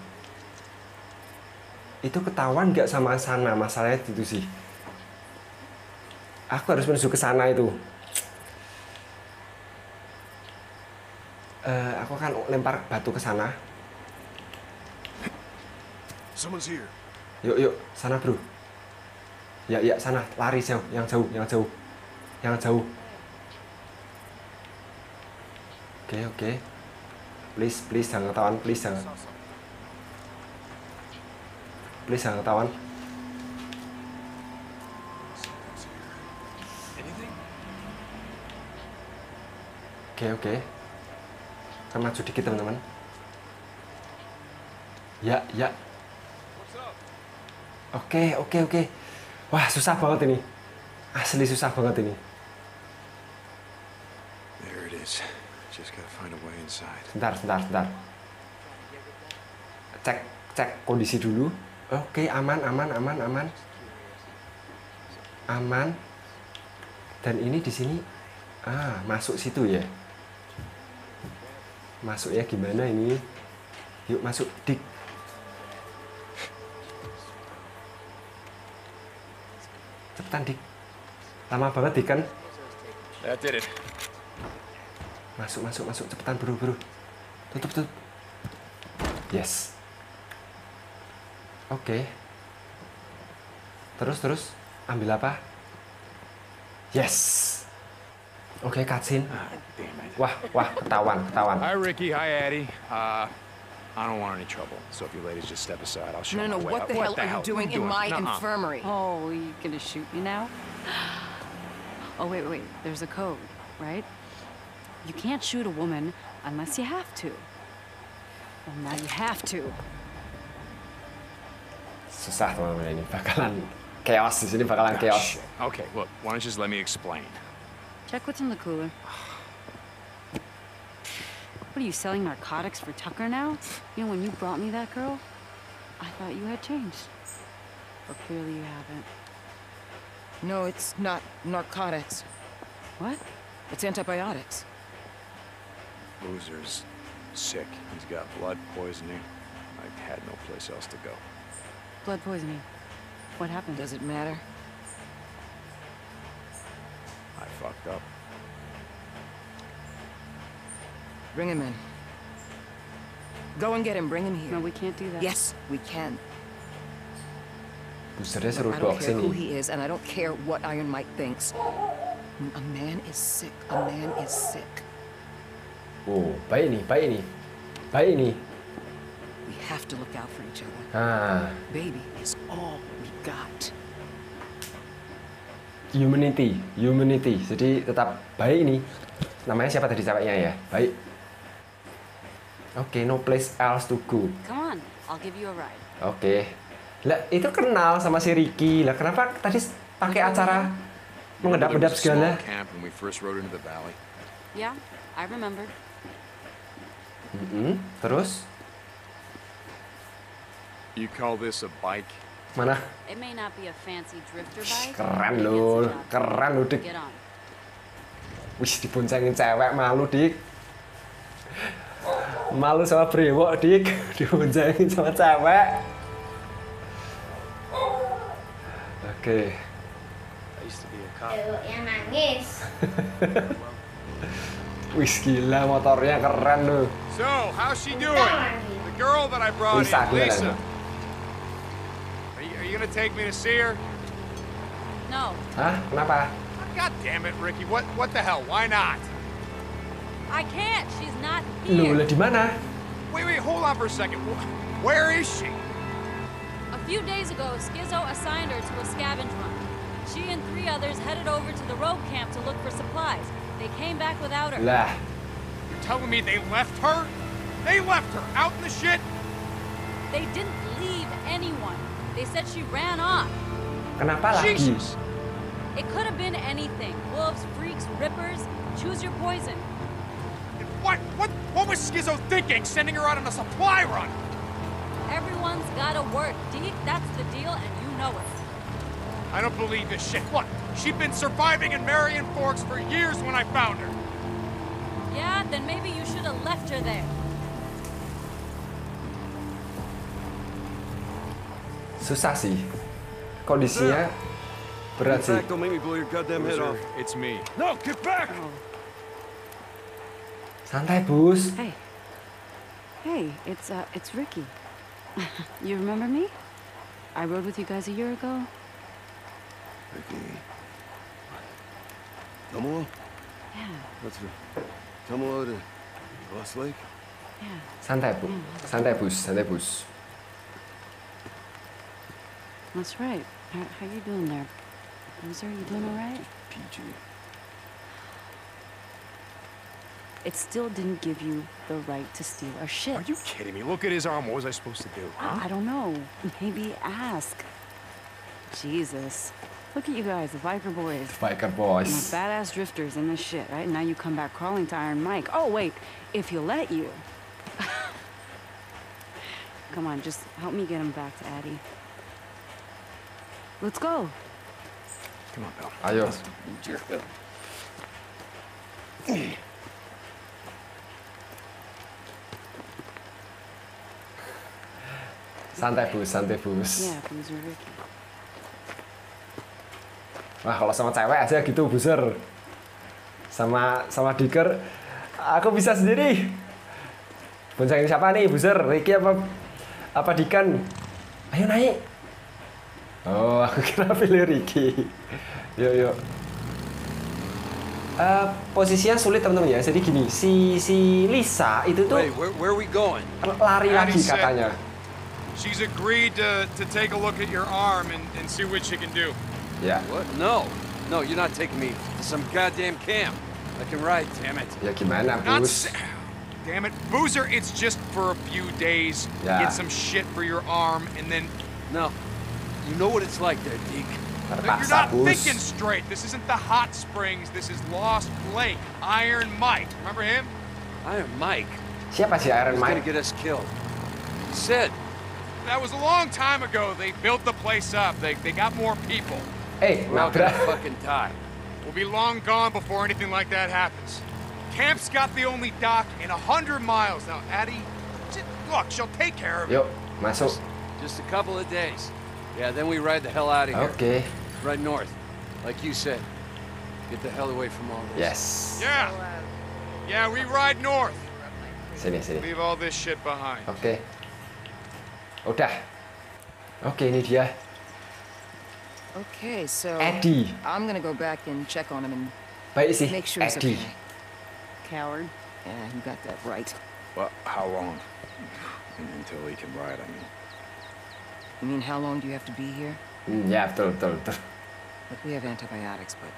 Itu ketahuan nggak sama sana? Masalahnya itu sih. Aku harus menuju ke sana itu. Aku akan lempar batu ke sana. Yuk, yuk, sana bro. Ya, ya, sana, lari jauh, yang jauh. Oke, oke. Please jangan ketahuan, please jangan ketahuan. Oke, oke. Kita maju dikit teman-teman. Ya, ya. Oke. Wah, susah banget ini. Asli susah banget ini. Sebentar. Cek kondisi dulu. Oke, aman. Dan ini di sini, masuk situ ya. Masuknya gimana ini? Yuk masuk, dik. Cepetan, dik. Lama banget, dik kan? Masuk. Cepetan, bro. Tutup. Yes. Oke. Terus. Ambil apa? Yes. Oke, cutscene. Wah, ketahuan. Hi Rikki, hi Addie. I don't want any trouble, so if you ladies just step aside, I'll show you. No, what the hell are you doing in my infirmary? Oh, are you gonna shoot me now? Oh, wait, there's a code, right? You can't shoot a woman unless you have to. Well, now you have to. Susah, teman-teman, ini bakalan chaos, di sini bakalan chaos. Okay, look, why don't you just let me explain? Check what's in the cooler. What are you selling narcotics for Tucker now? You know, when you brought me that girl, I thought you had changed. But clearly you haven't. No, it's not narcotics. What? It's antibiotics. Boozer's sick. He's got blood poisoning. I had no place else to go. Blood poisoning? What happened? Does it matter? I fucked up. Bring him in. Go and get him. Bring him here. No, we can't do that. Yes, we can. I don't care who he is, and I don't care what Iron Mike thinks. A man is sick. Oh, baik ini. We have to look out for each other. Baby is all we got. Humanity. Jadi tetap baik ini. Namanya siapa tadi ceweknya ya? Baik. Oke, no place else to go. Oke, Lah itu kenal sama si Rikki. Lah kenapa tadi pakai acara mengedap-edap segala? Ya, yeah, I remember. Terus? You call this a bike? Mana? It may not be a fancy drifter bike. Keren loh, keren loh, Dik. Wih, diboncengin cewek malu, Dik. Malu sama brewok, Dik. Diboncengin sama cewek. Oke. Yang nangis. Wih, gila motornya keren loh. So, how's she doing? The girl that I brought in, Lisa. Are you gonna take me to see her? No. Huh? Kenapa? God damn it, Rikki. What the hell? Why not? I can't. She's not here. Lola, di mana? Wait, hold on for a second. Where is she? A few days ago, Skizzo assigned her to a scavenge run. She and three others headed over to the rogue camp to look for supplies. They came back without her. Lah. You're telling me they left her? They left her out in the shit? They didn't leave anyone. They said she ran off. Kenapa lagi? It could have been anything. Wolves, freaks, rippers. Choose your poison. What was Skizzo thinking? Sending her out on a supply run. Everyone's gotta work, Deke. That's the deal, and you know it. I don't believe this shit. What? She'd been surviving in Marion Forks for years when I found her. Yeah, then maybe you should have left her there. Susah sih, kondisinya berat sih. Santai, Bus. Hey, it's Rikki. You remember me? I rode with you guys a year ago. Rikki, kamu? Yeah. What's it? Kamu ada Lost Lake? Yeah. Santai, Bu. Santai, Bus. Santai, Bus. That's right. How you doing there? Boozer, you doing all right? PG. It still didn't give you the right to steal our shit. Are you kidding me? Look at his arm. What was I supposed to do? Huh? I don't know. Maybe ask. Jesus. Look at you guys, the Viper Boys. The Viper Boys. You badass drifters in this shit, right? Now you come back crawling to Iron Mike. Oh, wait. If you let you. Come on, just help me get him back to Addie. Let's go. Come on, pal. Ayo. Santai, Bus. Santai, Bus. Wah, kalau sama cewek aja gitu, Boozer. Sama Diker. Aku bisa sendiri. Boncengin siapa nih, Boozer? Rikki apa Deacon? Ayo naik. Oh, aku kira pilih Rikki. Yuk. Posisinya sulit, teman-teman ya. Jadi gini, si Lisa itu tuh lari lagi katanya. She's agreed to take a look at your arm and see what she can do. Yeah. What? No, you're not taking me to some goddamn camp. I can ride, damn it. Ya gimana, Bus? Damn it, Boozer. It's just for a few days. Yeah. Get some shit for your arm and then no. You know what it's like there, Deke. You're not thinking straight. This isn't the hot springs. This is Lost Lake. Iron Mike. Remember him? Iron Mike. Siapa sih Iron Mike? He's gonna get us killed. He said. That was a long time ago. They built the place up. They got more people. Hey, we're all gonna fucking die. We'll be long gone before anything like that happens. Camp's got the only dock in 100 miles now. Addie, look, she'll take care of it. Yo, masuk. Just a couple of days. Yeah, then we ride the hell out of here. Okay. Right north, like you said. Get the hell away from all this. Yes. Yeah, we ride north. Sini. Leave all this shit behind. Okay. Udah. Okay, ini dia. Okay, so Addie. I'm gonna go back and check on him and make sure he's okay. Coward. Yeah, you got that right. Well, how long? Until he can ride, I mean. You mean how long do you have to be here? Yeah, betul. Look, we have antibiotics, but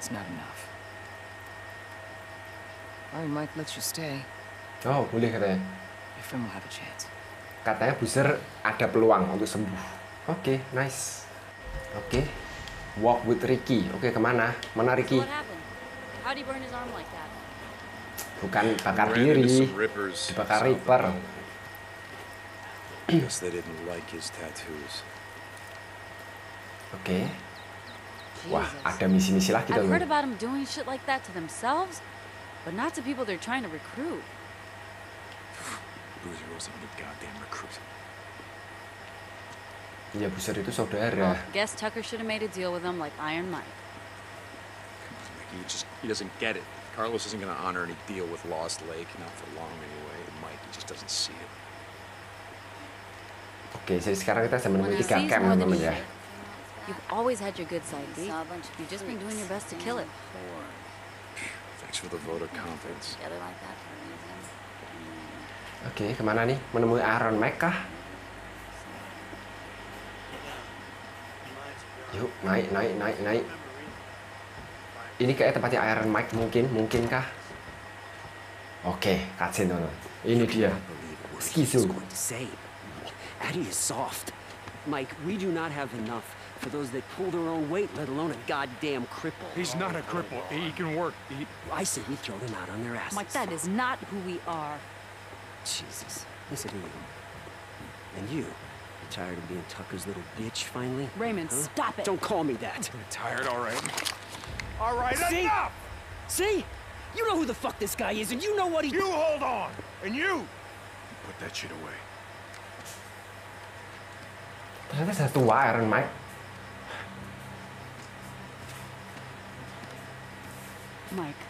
it's not enough. Iron Mike lets you stay. Oh, boleh katanya. Your friend will have a chance. Katanya Boozer ada peluang untuk sembuh. Oke, nice. Oke. Walk with Rikki. Oke, kemana? Mana Rikki? Bukan bakar diri, dibakar Reaper. Oke. Wah, ada misi-misi lagi dong. Ya, Boozer itu saudara. Guess Tucker should have made a deal with him like Iron Mike. He doesn't get it. Carlos isn't gonna honor any deal with Lost Lake, not for long anyway. Mike, he just doesn't see it. Oke, jadi sekarang kita sambil memiliki camp, teman-teman ya. You've always had your good side, Dee. You've just been doing your best to kill it. Thanks for the vote of confidence. Oke, kemana nih? Menemui Iron Mike kah? Yuk, naik. Ini kayak tempatnya Iron Mike mungkinkah? Oke, cutscene dulu. Ini dia. Skizzo. Addie is soft. Mike, we do not have enough for those that pull their own weight, let alone a goddamn cripple. He's not a cripple. He can work. I said we throw them out on their asses. Mike, that is not who we are. Jesus, listen to you. And you, you're tired of being Tucker's little bitch finally? Raymond, huh? Stop it! Don't call me that! I'm tired, alright, enough! See? You know who the fuck this guy is, and you know what he— You hold on! And you! Put that shit away. Ternyata saya tua, Iron Mike. Mike,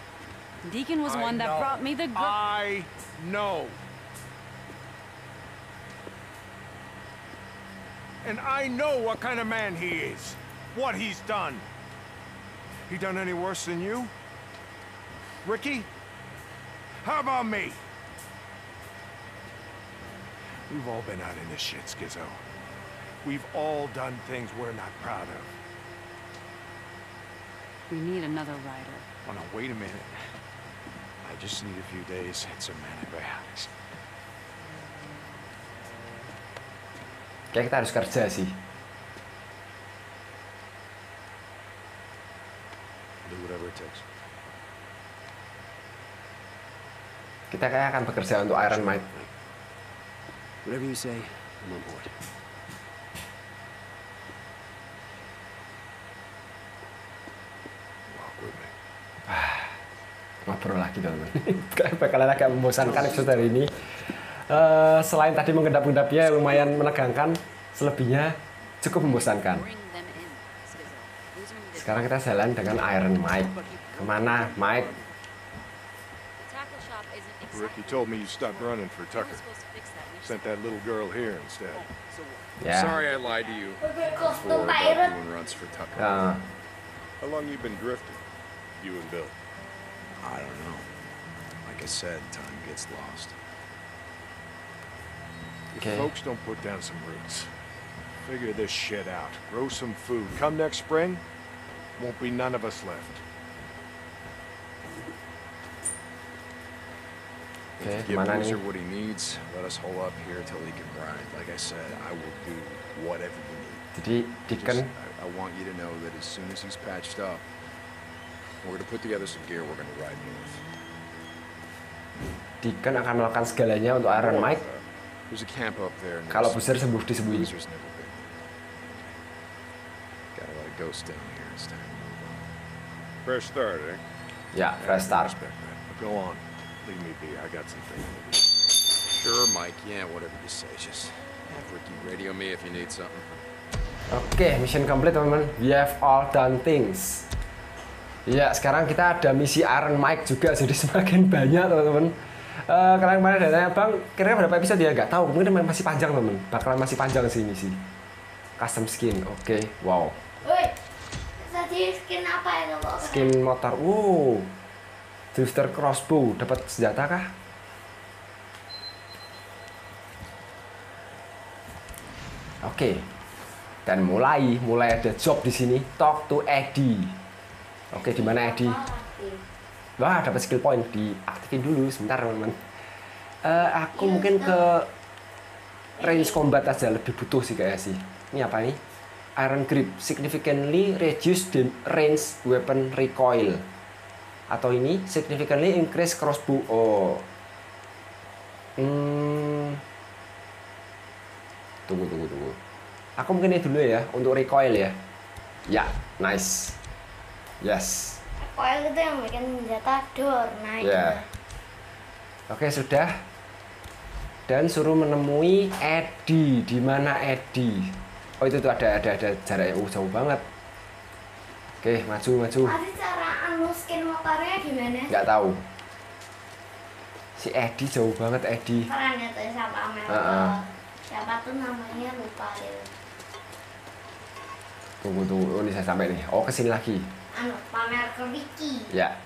Deacon was one that brought me the I know. And I know what kind of man he is. What he's done. He done any worse than you? Rikki? How about me? We've all been out in this shit, Skizzo. We've all done things we're not proud of. We need another rider. Oh no, wait a minute. I just need a few days and some antibiotics. Kayak kita harus kerja sih. Do whatever it takes. Kita kayak akan bekerja untuk Iron Mike. Whatever you say, I'm on board. Walk with me. Ngobrol lagi dong. Kayak bakalan agak membosankan episode hari ini. Selain tadi mengendap-endapnya lumayan menegangkan, selebihnya cukup membosankan. Sekarang kita jalan dengan Iron Mike. Kemana, Mike? Rikki told me you stopped running for Tucker. Sent that little girl here instead. Yeah. Sorry I lied to you. Before Baldwin runs for Tucker. How long you been drifting, you and Bill? I don't know. Like I said, time gets lost. If folks don't put down some roots, figure this shit out, grow some food, come next spring, won't be none of us left. If you give Boozer what he needs, let us hole up here till he can ride. Like I said, I will do whatever you need. Just, I want you to know that as soon as he's patched up, we're going to put together some gear we're going to ride north. Deacon akan melakukan segalanya untuk Iron Mike. Kalau Boozer sembuh disembunyi. Ya, fresh start. Oke, mission complete teman-teman. We have all done things. Ya, sekarang kita ada misi Iron Mike juga, jadi semakin banyak teman-teman. Kalian kemarin ada tanya, Bang, kira-kira berapa episode ya? Gak tahu, mungkin masih panjang temen. Bakalan masih panjang sih ini sih. Custom skin, oke, wow. Woi, tadi skin apa itu Bang? Skin motor, drifter crossbow, dapat senjata kah? Oke, dan mulai ada job di sini. Talk to Addie. Oke, di mana Addie? Wah, dapat skill point, diaktifin dulu sebentar teman-teman. Aku mungkin ke range combat aja lebih butuh sih kayak sih. Ini apa nih? Iron grip significantly reduce the range weapon recoil. Atau ini significantly increase crossbow. Oh. Tunggu. Aku mungkin ini dulu ya untuk recoil ya. Ya, nice. Yes. Recoil itu yang bikin senjata door naik. Ya. Oke, sudah. Dan suruh menemui Addie. Di mana Addie? Oh, itu tuh ada jaraknya jauh banget. Oke, maju. Ada cara unlockin motornya gimana? Nggak tahu. Si Addie jauh banget Addie. Keren ya tuh sama Amel. Siapa tuh namanya lupa deh. Tunggu, ini saya sampai nih. Oh, kesini lagi. Pamer ke Rikki. Ya.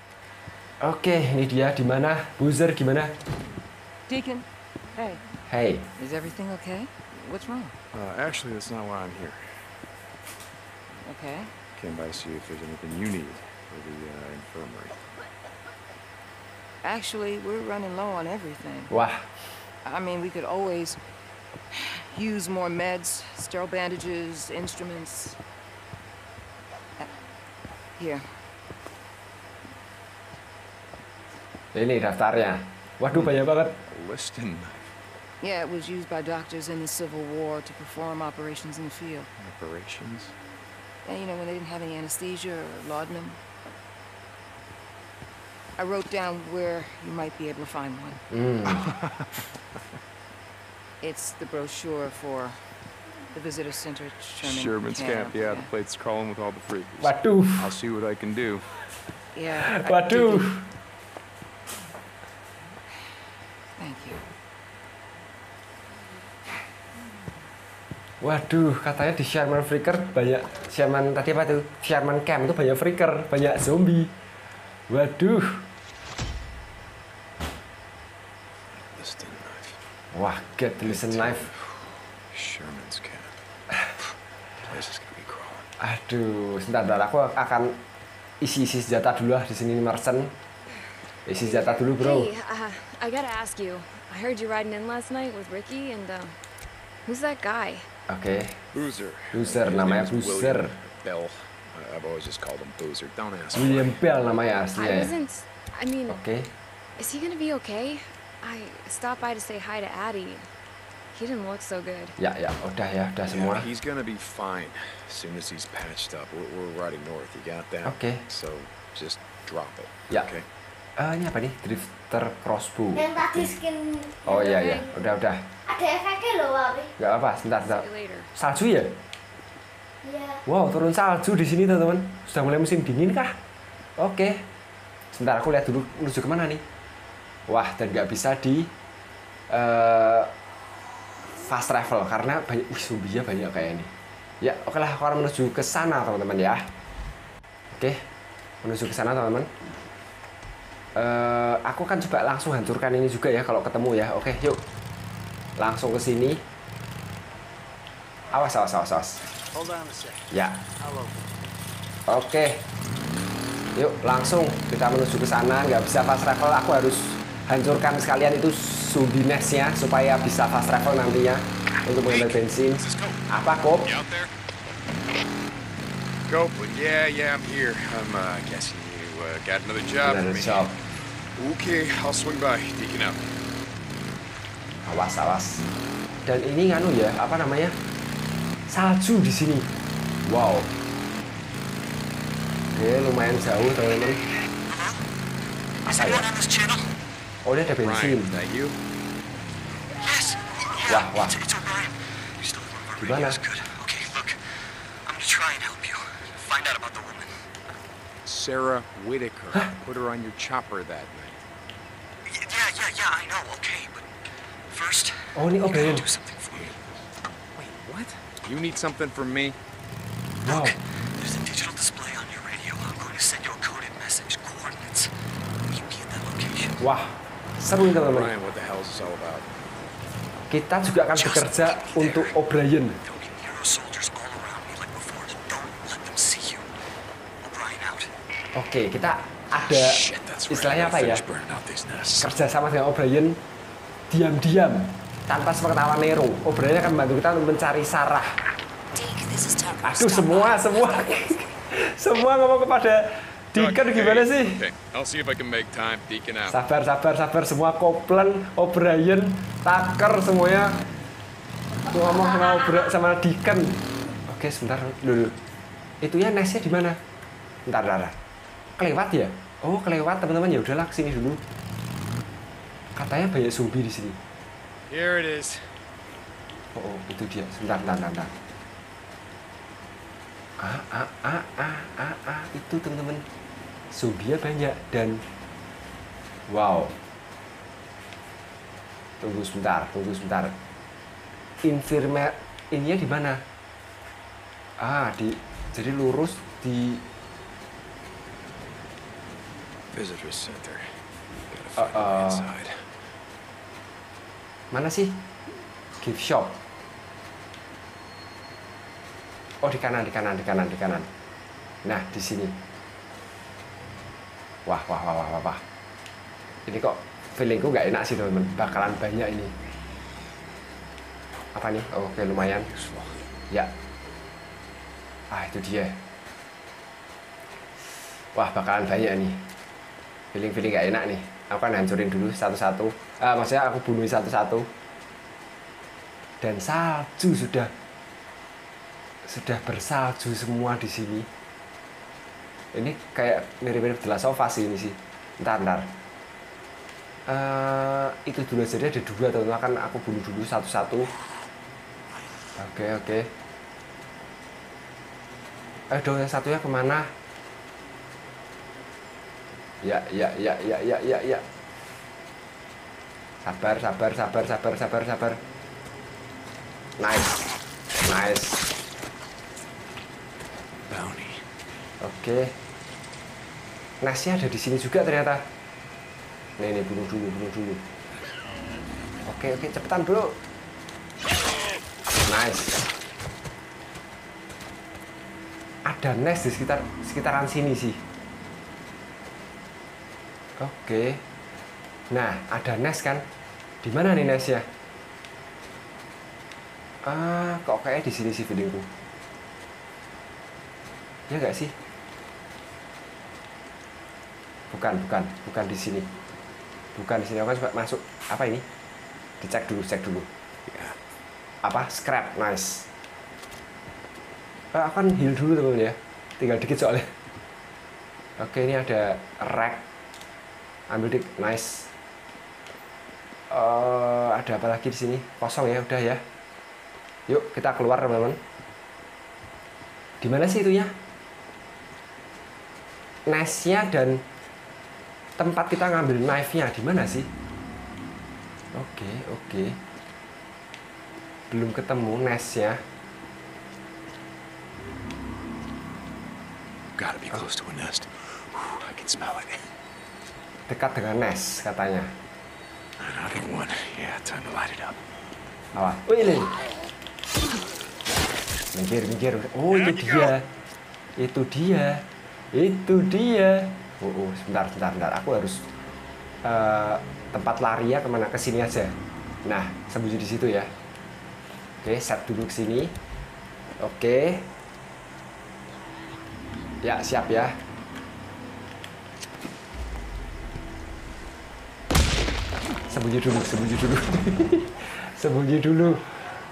Oke, ini dia di mana? Boozer gimana? Deacon. Hey. Hey. Is everything okay? What's wrong? Actually, that's not why I'm here. Okay. Came by to see if there's anything you need for the infirmary. Actually, we're running low on everything. Wah. I mean, we could always use more meds, sterile bandages, instruments. Here. Ini daftarnya. Waduh, banyak banget. Listing. Yeah, it was used by doctors in the Civil War to perform operations in the field. Operations? Yeah, you know, when they didn't have any anesthesia or laudanum. I wrote down where you might be able to find one. It's the brochure for the visitor center at Sherman's camp. Yeah, the plate's crawling with all the freakers. Waduh. I'll see what I can do. Yeah. Waduh. Thank you. Waduh, katanya di Sherman Freaker banyak Sherman tadi apa tuh? Sherman camp itu banyak freaker, banyak zombie. Waduh. Wah, get the listen knife. Sherman's camp. Aduh, sebentar, aku akan isi senjata dulu lah di sini Marsen. Isi senjata dulu, bro. Hey, I gotta ask you. I heard you riding in last night with Rikki and who's that guy? Okay. Boozer. Boozer, namanya Boozer. Bell. I've always just called him Boozer. Don't ask. William Bell namanya aslinya. I mean, okay. Is he gonna be okay? I stopped by to say hi to Addie. He didn't look so good. Ya, udah semua. He's gonna be fine as soon as he's patched up. We're riding north. You got that? Okay. So just drop it. Ya. Okay. Ini apa nih? Drifter crossbow. Yang tadi skin. Oh ya, udah. Ada efeknya loh, Abi. Gak apa, sebentar. Salju ya? Iya. Wow, turun salju di sini teman-teman. Sudah mulai musim dingin kah? Oke. Sebentar aku lihat dulu menuju kemana nih. Wah, dan nggak bisa di fast travel karena banyak zombinya banyak kayak ini. Ya, oke lah, aku akan menuju ke sana teman-teman ya. Oke, menuju ke sana teman-teman. Aku kan coba langsung hancurkan ini juga ya kalau ketemu ya. Oke, yuk, langsung ke sini. Awas. Ya. Oke, yuk langsung kita menuju ke sana. Nggak bisa fast travel, aku harus hancurkan sekalian itu zombie nest-nya supaya bisa fast travel nantinya untuk mengambil bensin. Apa, Cop? Copeland, yeah, I'm here. I'm guessing you got another job for me. Okay, I'll swing by. Deacon out. Awas. Dan ini nganu ya, apa namanya? Salju di sini. Wow. Oke, lumayan jauh teman-teman. Oh, dia ada bensin. Wah. Gimana? Sarah Whitaker. Put her on your chopper that night. Yeah, I know. Okay, but first. Oh, ini O'Brien. Wait, what? You need something from me? Wow. There's a digital display on your radio. I'm going to send you a coded message. Coordinates. Meet me at that location. Wah. Seru teman-teman. Kita juga akan bekerja untuk O'Brien. Oke, kita ada istilahnya apa ya? Kerja sama dengan O'Brien diam-diam. tanpa sepengetahuan Nero. O'Brien akan membantu kita untuk mencari Sarah. Aduh, semua semua ngomong kepada Deacon gimana sih? Sabar semua. Copeland, O'Brien, Tucker semuanya ngomong sama Deacon. Oke, sebentar dulu. Itunya nestnya di mana? Bentar. Kelewat ya? Oh, kelewat teman-teman, ya udahlah kesini dulu. Katanya banyak zombie di sini. Here it is. Oh, itu dia. Sebentar. Itu teman-teman, zombie banyak dan wow. Tunggu sebentar. Infirmer ininya di mana? Jadi lurus di visitor center. Mana sih? Gift shop. Oh, di kanan. Nah, di sini. Wah. Ini kok feelingku nggak enak sih, teman-teman. Bakalan banyak ini. Apa nih? Oke, lumayan. Ya. Itu dia. Wah, bakalan banyak nih. Feeling nggak enak nih. Aku kan hancurin dulu satu-satu. Maksudnya aku bunuh satu-satu. Dan salju sudah bersalju semua di sini. Ini kayak mirip-mirip The Last of Us ini sih. Ntar. Itu dulu aja, ada dua, tentu akan aku bunuh dulu satu-satu. Oke. Aduh, yang satunya kemana? Ya. Sabar. Nice. Oke. Nestnya ada di sini juga ternyata. Nih, bunuh dulu. Oke, cepetan bro. Nice. Ada nest di sekitaran sini sih. Oke. Nah, ada nest kan? Di mana nih nestnya? Kok kayak di sini sih videoku. Ya nggak sih? Bukan di sini. Aku coba masuk. Apa ini? Dicek dulu. Apa? Scrap, nice. Aku kan heal dulu teman-teman ya. Tinggal dikit soalnya. Oke, ini ada rack. Ambil dik, nice. Ada apa lagi di sini? Kosong ya, udah ya. Yuk, kita keluar teman-teman. Di mana sih itunya? Nestnya dan tempat kita ngambil knife-nya di mana sih? Oke. Belum ketemu nestnya. Dekat dengan nest katanya. Awas. Minggir. Oh, itu dia. Oh, sebentar. Aku harus tempat lari ya, kemana? Ke sini aja. Nah, sembunyi di situ ya. Oke, set dulu ke sini. Oke. Ya, siap ya. Sembunyi dulu.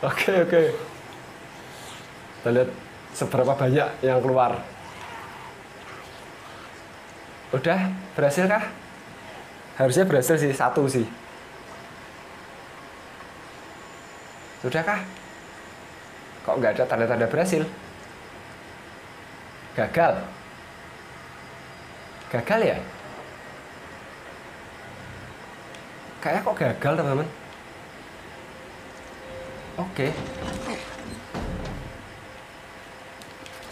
Oke. Kita lihat seberapa banyak yang keluar. Udah berhasil kah? Harusnya berhasil sih, satu sih. Sudah kah? Kok nggak ada tanda-tanda berhasil? Gagal ya? Kayaknya kok gagal teman-teman. Oke.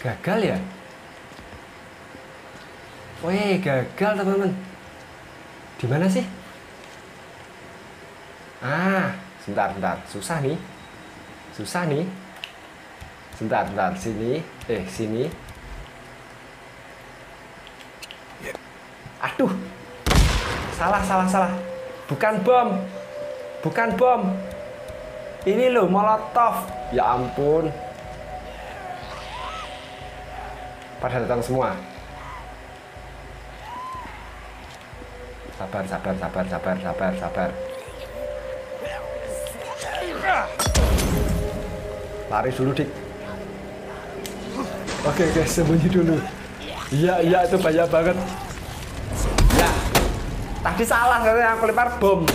Gagal ya? Weh, gagal teman-teman. Di mana sih? Sebentar. Susah nih. Sebentar. Sini. Aduh. Salah. Bukan bom. Ini loh, molotov. Ya ampun. Pada datang semua. Sabar, sabar, sabar, sabar, sabar, sabar. Lari dulu, Dik. Oke, guys, sembunyi dulu. Iya, iya, itu banyak banget. Ya. Tadi salah karena aku lempar bom.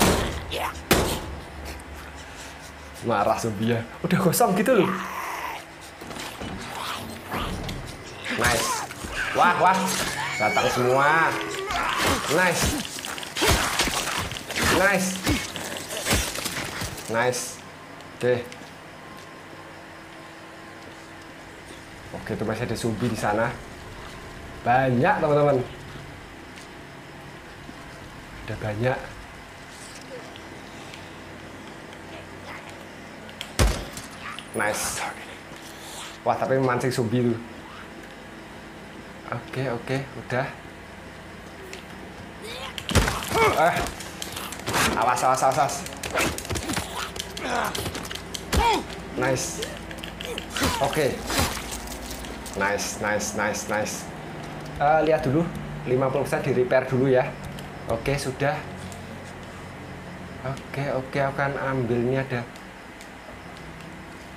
Marah zombie ya. Udah gosong gitu loh. Nice. Wah, wah. Datang semua. Nice. Nice. Nice. Oke. Oke, itu masih ada zombie di sana. Banyak, teman-teman. Ada banyak. Nice. Wah, tapi memancing zombie itu. Oke, oke, udah. Awas, awas, awas, awas. Nice. Oke. Nice, nice, nice, nice. Lihat dulu, 50% di repair dulu ya. Oke, sudah. Oke, oke, akan ambilnya ada.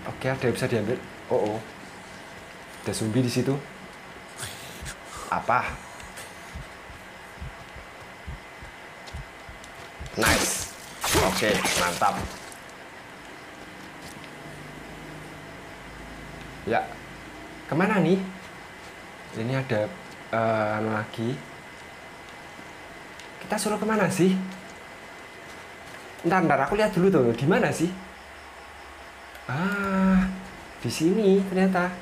Oke, ada yang bisa diambil. Oh, oh. Ada zombie di situ. Apa? Nice. Oke, mantap. Ya. Kemana nih? Ini ada lagi. Kita suruh kemana sih? Ntar, aku lihat dulu tuh. Di mana sih? Ah, di sini ternyata.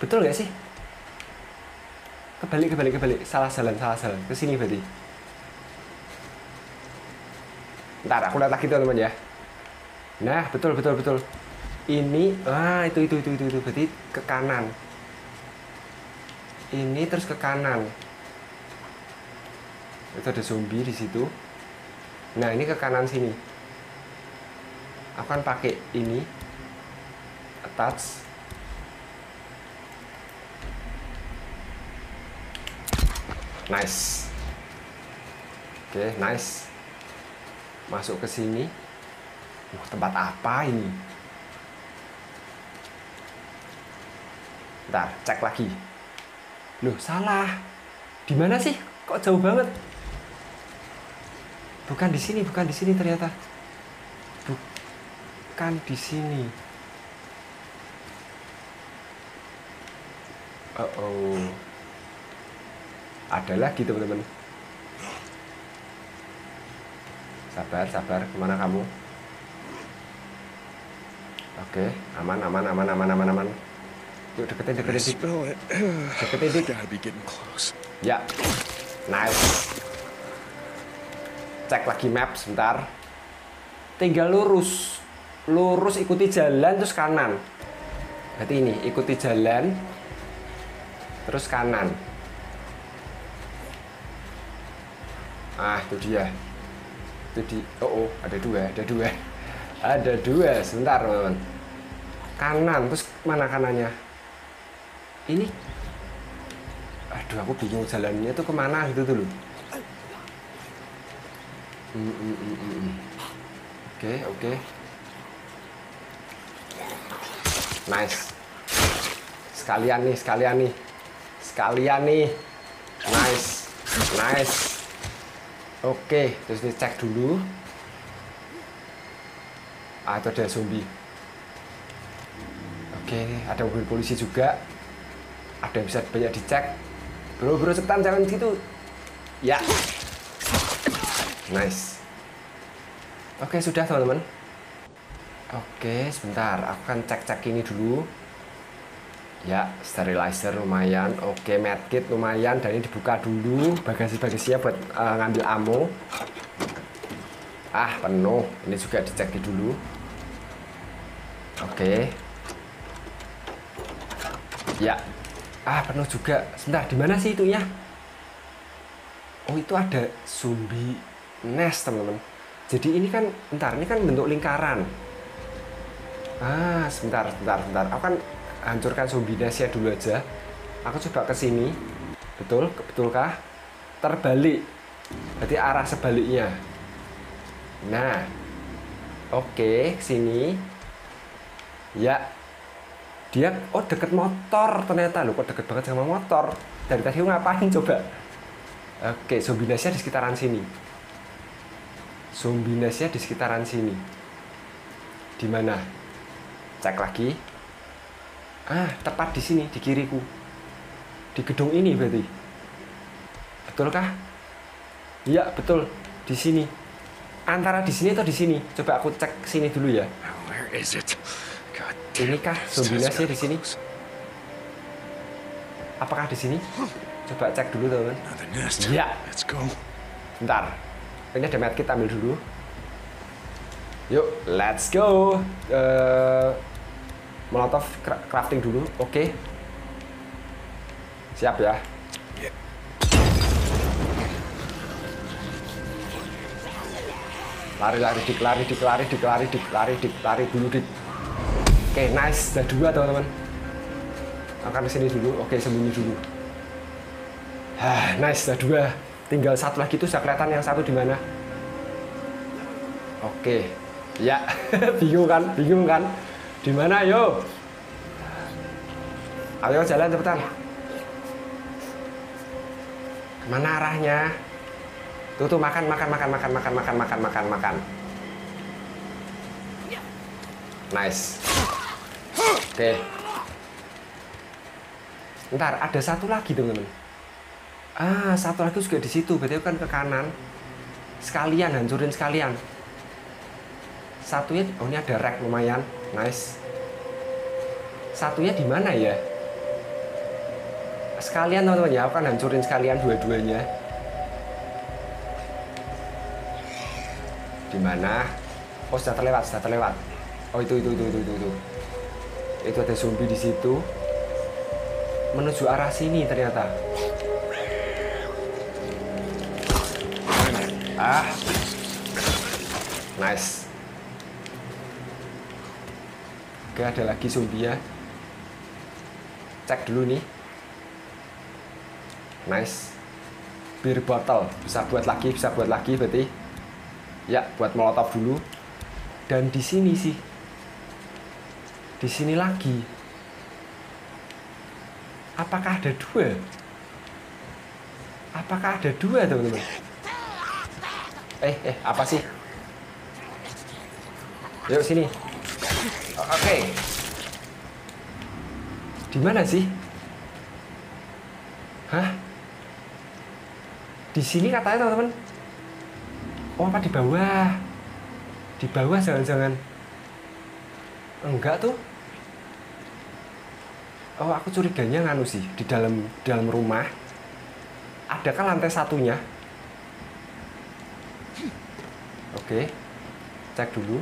Betul gak sih? Kebalik, kebalik, kebalik. Salah jalan, salah jalan. Ke sini berarti. Ntar aku lihat lagi teman-teman ya. Nah, betul, betul, betul. Ini, ah itu. Berarti ke kanan. Ini terus ke kanan. Itu ada zombie di situ. Nah, ini ke kanan sini. Aku akan pakai ini. Attach. Nice. Oke, nice. Masuk ke sini. Tempat apa ini? Ntar, cek lagi. Loh, salah. Di mana sih? Kok jauh banget? Bukan di sini ternyata. Bukan di sini. Oh. Ada lagi teman-teman. Sabar, sabar. Kemana kamu? Oke, aman, aman, aman, aman, aman, aman. Yuk deketin, deketin. Deketin, deketin. Ya, nice. Cek lagi map sebentar. Tinggal lurus, lurus ikuti jalan terus kanan. Berarti ini ikuti jalan terus kanan. Ah, itu dia. Itu di, oh, oh, ada dua, ada dua. Ada dua, sebentar, teman-teman. Kanan, terus mana kanannya? Ini. Aduh, aku bingung jalannya tuh kemana gitu dulu. Oke, oke. Nice. Sekalian nih, sekalian nih. Sekalian nih. Nice. Nice. Oke, terus dicek dulu. Atau ada zombie. Oke, ada mobil polisi juga. Ada yang bisa banyak dicek. Bro, bro, cepetan jangan gitu. Ya. Nice. Oke, sudah teman-teman. Oke, sebentar. Aku akan cek-cek ini dulu. Ya, sterilizer lumayan, oke, medkit lumayan, dan ini dibuka dulu, bagasi-bagasinya buat ngambil ammo. Ah, penuh, ini juga dicek dulu. Oke. Ya, ah, penuh juga. Sebentar, di mana sih itunya? Oh, itu ada zombie nest, teman-teman. Jadi ini kan, bentar, ini kan bentuk lingkaran. Ah, sebentar. Aku kan hancurkan zombie Nesya dulu aja. Aku coba ke sini. Betulkah? Terbalik. Berarti arah sebaliknya. Nah. Oke, sini. Ya. Dia deket motor ternyata. Loh, kok deket banget sama motor? Dari tadi ngapain coba? Oke, zombie Nesya di sekitaran sini. Zombie Nesya di sekitaran sini. Di mana? Cek lagi. Ah, tepat di sini, di kiriku. Di gedung ini berarti. Betulkah? Iya, betul. Di sini. Antara di sini atau di sini? Coba aku cek sini dulu ya. Inikah zombie Nesya di sini? Apakah di sini? Coba cek dulu, teman. Iya. Bentar. Ini ada medkit, ambil dulu. Yuk, let's go. Molotov crafting dulu, oke. Siap ya. Lari dulu, Dik. Oke, nice. Udah dua, teman-teman. Akan kesini dulu, oke, sembunyi dulu. Hah, nice, udah dua. Tinggal satu lagi, itu sudah kelihatan yang satu di mana. Oke, ya, bingung kan? Di mana, yo? Ayo jalan cepetan. Kemana arahnya? Tuh makan. Nice. Oke. Ntar ada satu lagi, teman-teman. Ah, satu lagi juga di situ. Berarti kan ke kanan. Sekalian, hancurin sekalian. Satunya, oh ini ada rek lumayan. Nice. Satunya di mana ya? Sekalian, teman-teman ya. Aku kan hancurin sekalian dua-duanya. Di mana? Oh, sudah terlewat. Oh, itu. Itu ada zombie di situ. Menuju arah sini ternyata. Ah, nice. Oke, ada lagi zombie ya. Cek dulu nih. Nice. Beer bottle. Bisa buat lagi berarti. Ya, buat molotov dulu. Dan di sini sih. Di sini lagi. Apakah ada dua? Teman-teman? Apa sih? Yuk sini. Oke. Di mana sih? Hah? Di sini katanya, teman-teman. Oh, apa di bawah? Di bawah jangan-jangan. Enggak tuh. Oh, aku curiganya nganu sih, di dalam rumah. Adakah lantai satunya? Oke, cek dulu.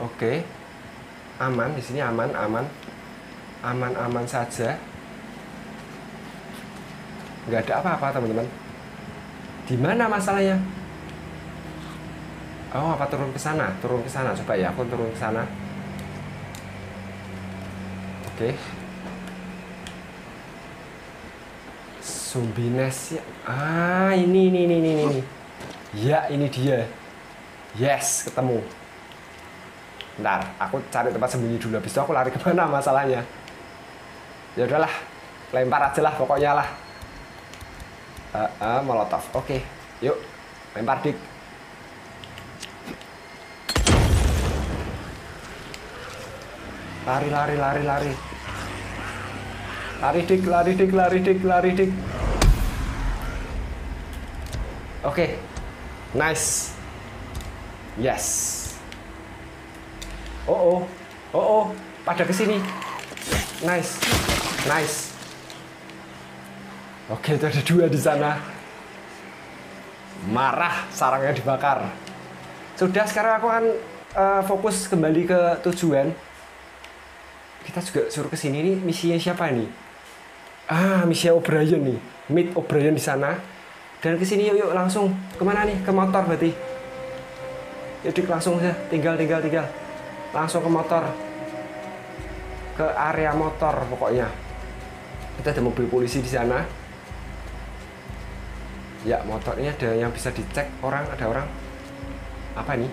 Oke, aman di sini, aman saja. Nggak ada apa-apa, teman-teman. Di mana masalahnya? Oh, apa turun ke sana? Coba ya, aku turun ke sana. Oke. Zombie Nesya. Ah, ini. Ya, ini dia. Yes, ketemu. Bentar, aku cari tempat sembunyi dulu. Habis itu aku lari kemana masalahnya. Ya udahlah, lempar aja lah pokoknya lah. Molotov, oke. Yuk, lempar, Dik. Lari. Lari, Dik. Oke, nice. Yes. Oh. Pada kesini. Nice. Oke, itu ada dua di sana. Marah, sarangnya dibakar. Sudah, sekarang aku akan fokus kembali ke tujuan. Kita juga suruh kesini nih. Misinya siapa nih? Ah, misinya O'Brien nih. Meet O'Brien di sana. Dan kesini yuk langsung. Kemana nih? Ke motor berarti. Jadi langsung saja, tinggal. Langsung ke motor. ke area motor pokoknya. Itu ada mobil polisi di sana. Ya, motornya ada yang bisa dicek orang, ada orang. Apa ini?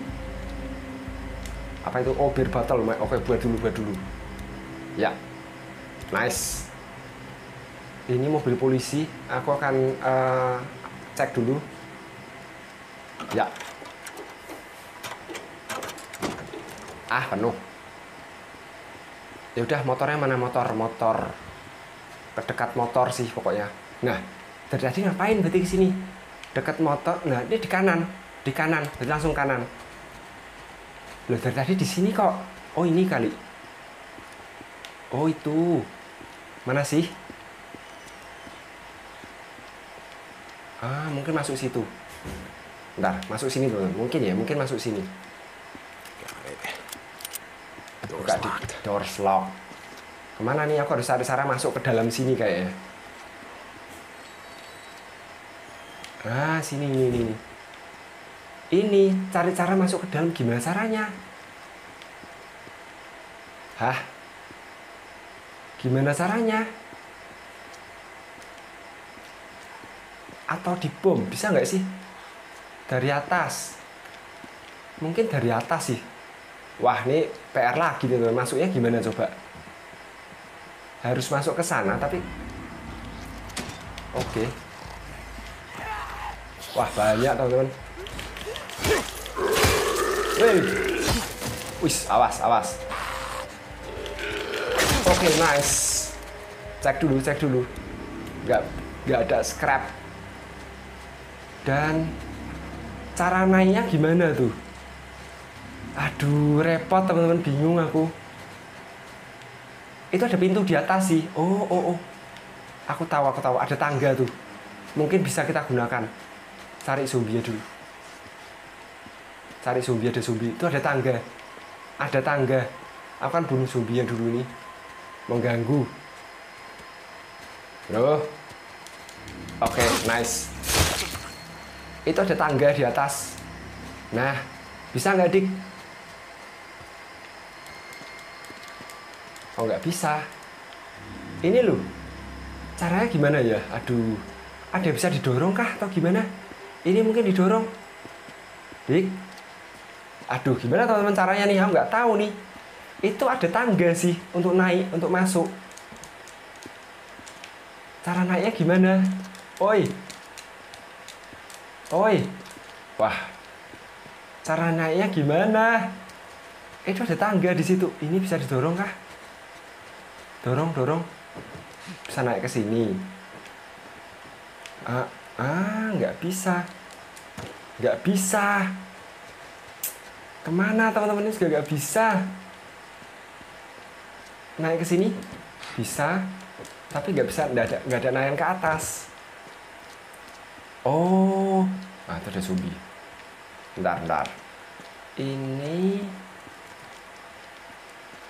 Apa itu? Oh, bir botol. Oke, buat dulu. Ya. Nice. Ini mobil polisi. Aku akan cek dulu. Ya. Ah, penuh. Ya udah, motornya mana? Motor. Dekat motor sih pokoknya. Nah, dari tadi ngapain berarti ke sini? Dekat motor. Nah, ini di kanan, berarti langsung kanan. Loh, dari tadi di sini kok. Oh, ini kali. Oh, itu. Mana sih? Ah, mungkin masuk situ. Bentar, masuk sini dulu. Mungkin masuk sini. Buka di doors lock. Kemana nih? Aku harus cari Sarah masuk ke dalam sini kayaknya. Ah, sini ini. Ini cari cara masuk ke dalam, gimana caranya? Hah? Gimana caranya? Atau dibom, bisa nggak sih? Dari atas. Mungkin dari atas sih. Wah, ini PR lagi nih, masuknya gimana coba? Harus masuk ke sana tapi oke. Wah, banyak teman-teman. Wis, awas. Oke, nice. Cek dulu. Nggak ada scrap. Dan cara naiknya gimana tuh? Aduh, repot teman-teman, bingung aku. Itu ada pintu di atas sih. Oh. Aku tahu. Ada tangga tuh. Mungkin bisa kita gunakan. Cari zombie dulu. Ada zombie. Itu ada tangga. Aku kan bunuh zombie dulu nih. Mengganggu. Loh. Oke, nice. Itu ada tangga di atas. Nah, bisa nggak, Dik? Oh, nggak bisa. Ini loh. Caranya gimana ya? Aduh. Ada yang bisa didorong kah atau gimana? Ini mungkin didorong. Dik. Aduh, gimana teman-teman caranya nih? Aku nggak tahu nih. Itu ada tangga sih untuk naik, untuk masuk. Cara naiknya gimana? Oi. Wah. Cara naiknya gimana? Itu ada tangga di situ. Ini bisa didorong kah? Dorong. Bisa naik ke sini. Nggak bisa. Kemana teman-teman, ini juga nggak bisa. Naik ke sini bisa, tapi nggak bisa. Nggak ada naik ke atas. Oh, itu ada zombie. Bentar. Ini.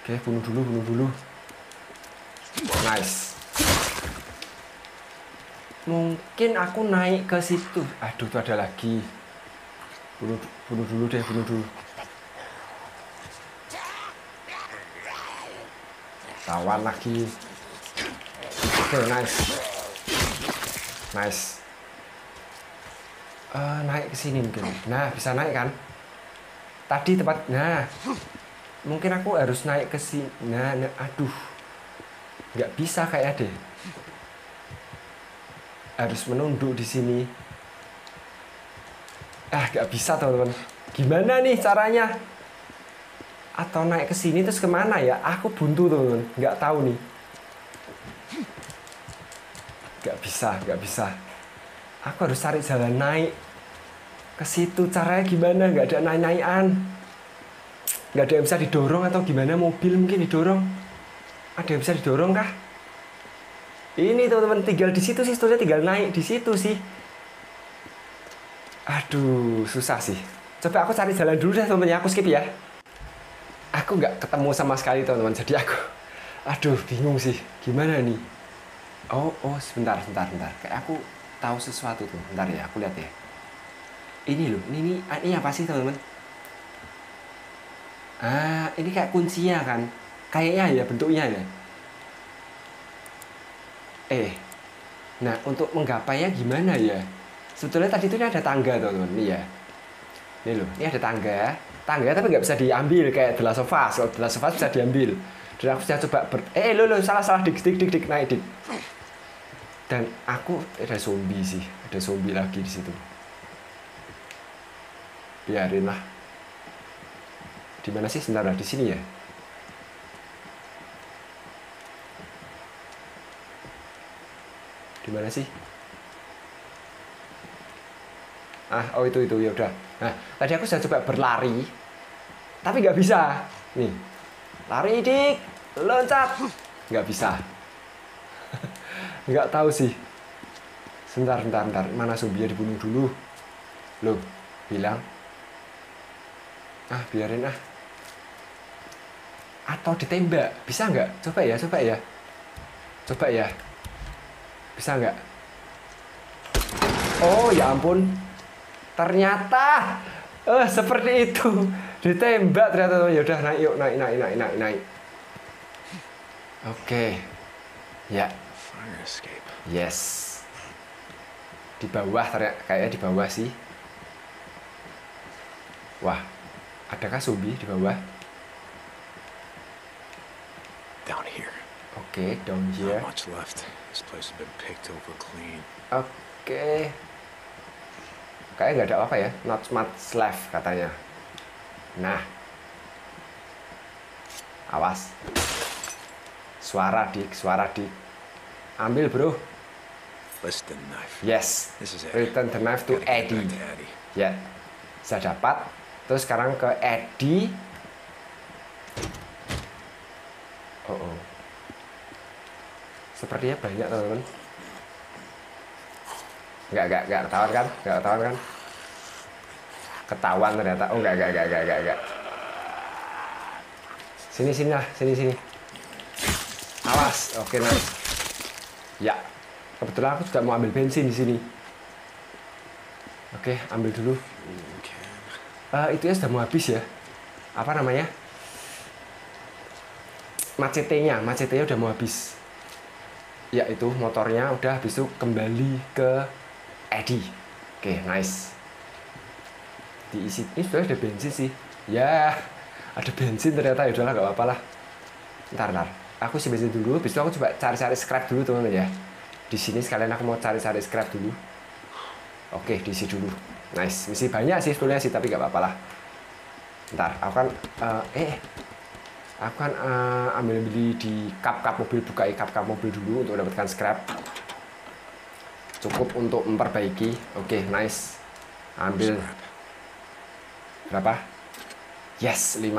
Oke, bunuh dulu. Nice. Mungkin aku naik ke situ. Aduh, itu ada lagi. Bunuh dulu deh. Tawan lagi. Oke, nice. Naik ke sini mungkin. Nah, bisa naik kan? Tadi tempat. Nah, mungkin aku harus naik ke sini. Nah, aduh. Nggak bisa kayaknya deh. Harus menunduk di sini. Nggak bisa teman-teman. Gimana nih caranya? Atau naik ke sini terus kemana ya? Aku buntu teman-teman. Nggak tahu nih. Nggak bisa. Aku harus cari jalan naik ke situ. Caranya gimana? Nggak ada naik-naikan. Nggak ada yang bisa didorong atau gimana? Mobil mungkin didorong. Ada yang bisa didorong kah? Ini teman-teman, tinggal di situ sih, sebenarnya tinggal naik di situ sih. Aduh, susah sih. Coba aku cari jalan dulu deh teman-teman, aku skip ya. Aku nggak ketemu sama sekali teman-teman, jadi aku, aduh, bingung sih, gimana nih? Oh, sebentar. Kayak aku tahu sesuatu tuh, bentar ya, aku lihat ya. Ini loh, ini apa sih teman-teman? Ini kayak kuncinya kan? Kayaknya ya bentuknya ya. Nah untuk menggapainya gimana ya? Sebetulnya tadi itu ada tangga teman-teman, nih ya. Ini loh, ini ada tangga. Tangga tapi nggak bisa diambil kayak The Last of Us. Kalau The Last of Us bisa diambil. Dan aku sudah coba salah dik naik dik. Dan aku ada zombie sih, ada zombie lagi di situ. Biarin lah. Di mana sih sebenarnya, di sini ya? Di mana sih? Oh itu ya udah. Nah tadi aku sudah coba berlari, tapi nggak bisa. Nih, lari dik, loncat, nggak bisa. Nggak tahu sih. Sebentar. Mana zombie dibunuh dulu? Loh, bilang. Biarin ah. Atau ditembak, bisa nggak? Coba ya. Bisa nggak? Oh ya ampun. Ternyata seperti itu. Ditembak ternyata. Ya udah naik yuk, naik. Oke. Ya. Yes. Di bawah ternyata, kayaknya di bawah sih. Wah. Adakah zombie di bawah? Down here. Oke, down here. Oke. Kayaknya nggak ada apa ya, not much left katanya. Nah, awas, suara dik, ambil bro. Yes, return the knife to Addie. Ya, saya dapat. Terus sekarang ke Addie. Oh, sepertinya banyak teman-teman. Enggak ketahuan kan? Ketahuan ternyata. Oh, enggak. Sini. Awas. Oke, nice. Ya. Kebetulan aku juga mau ambil bensin di sini. Oke, ambil dulu. Itu ya sudah mau habis ya. Apa namanya? Macetenya udah mau habis. Ya, itu motornya udah, habis itu kembali ke Addie. Oke, nice. Diisi. Ini sebenarnya ada bensin sih. Ya, ada bensin ternyata. Ya udahlah, gak apa-apa lah. Ntar. Aku isi bensin dulu. Habis itu aku coba cari-cari scrap dulu, teman-teman ya. Di sini sekalian aku mau cari-cari scrap dulu. Oke, diisi dulu. Nice. Misi banyak sih sebenarnya sih, tapi gak apa-apa lah. Ntar, aku kan... ambil di kap-kap mobil, bukai kap-kap mobil dulu untuk mendapatkan scrap. Cukup untuk memperbaiki. Oke, nice. Ambil berapa? Yes, 5.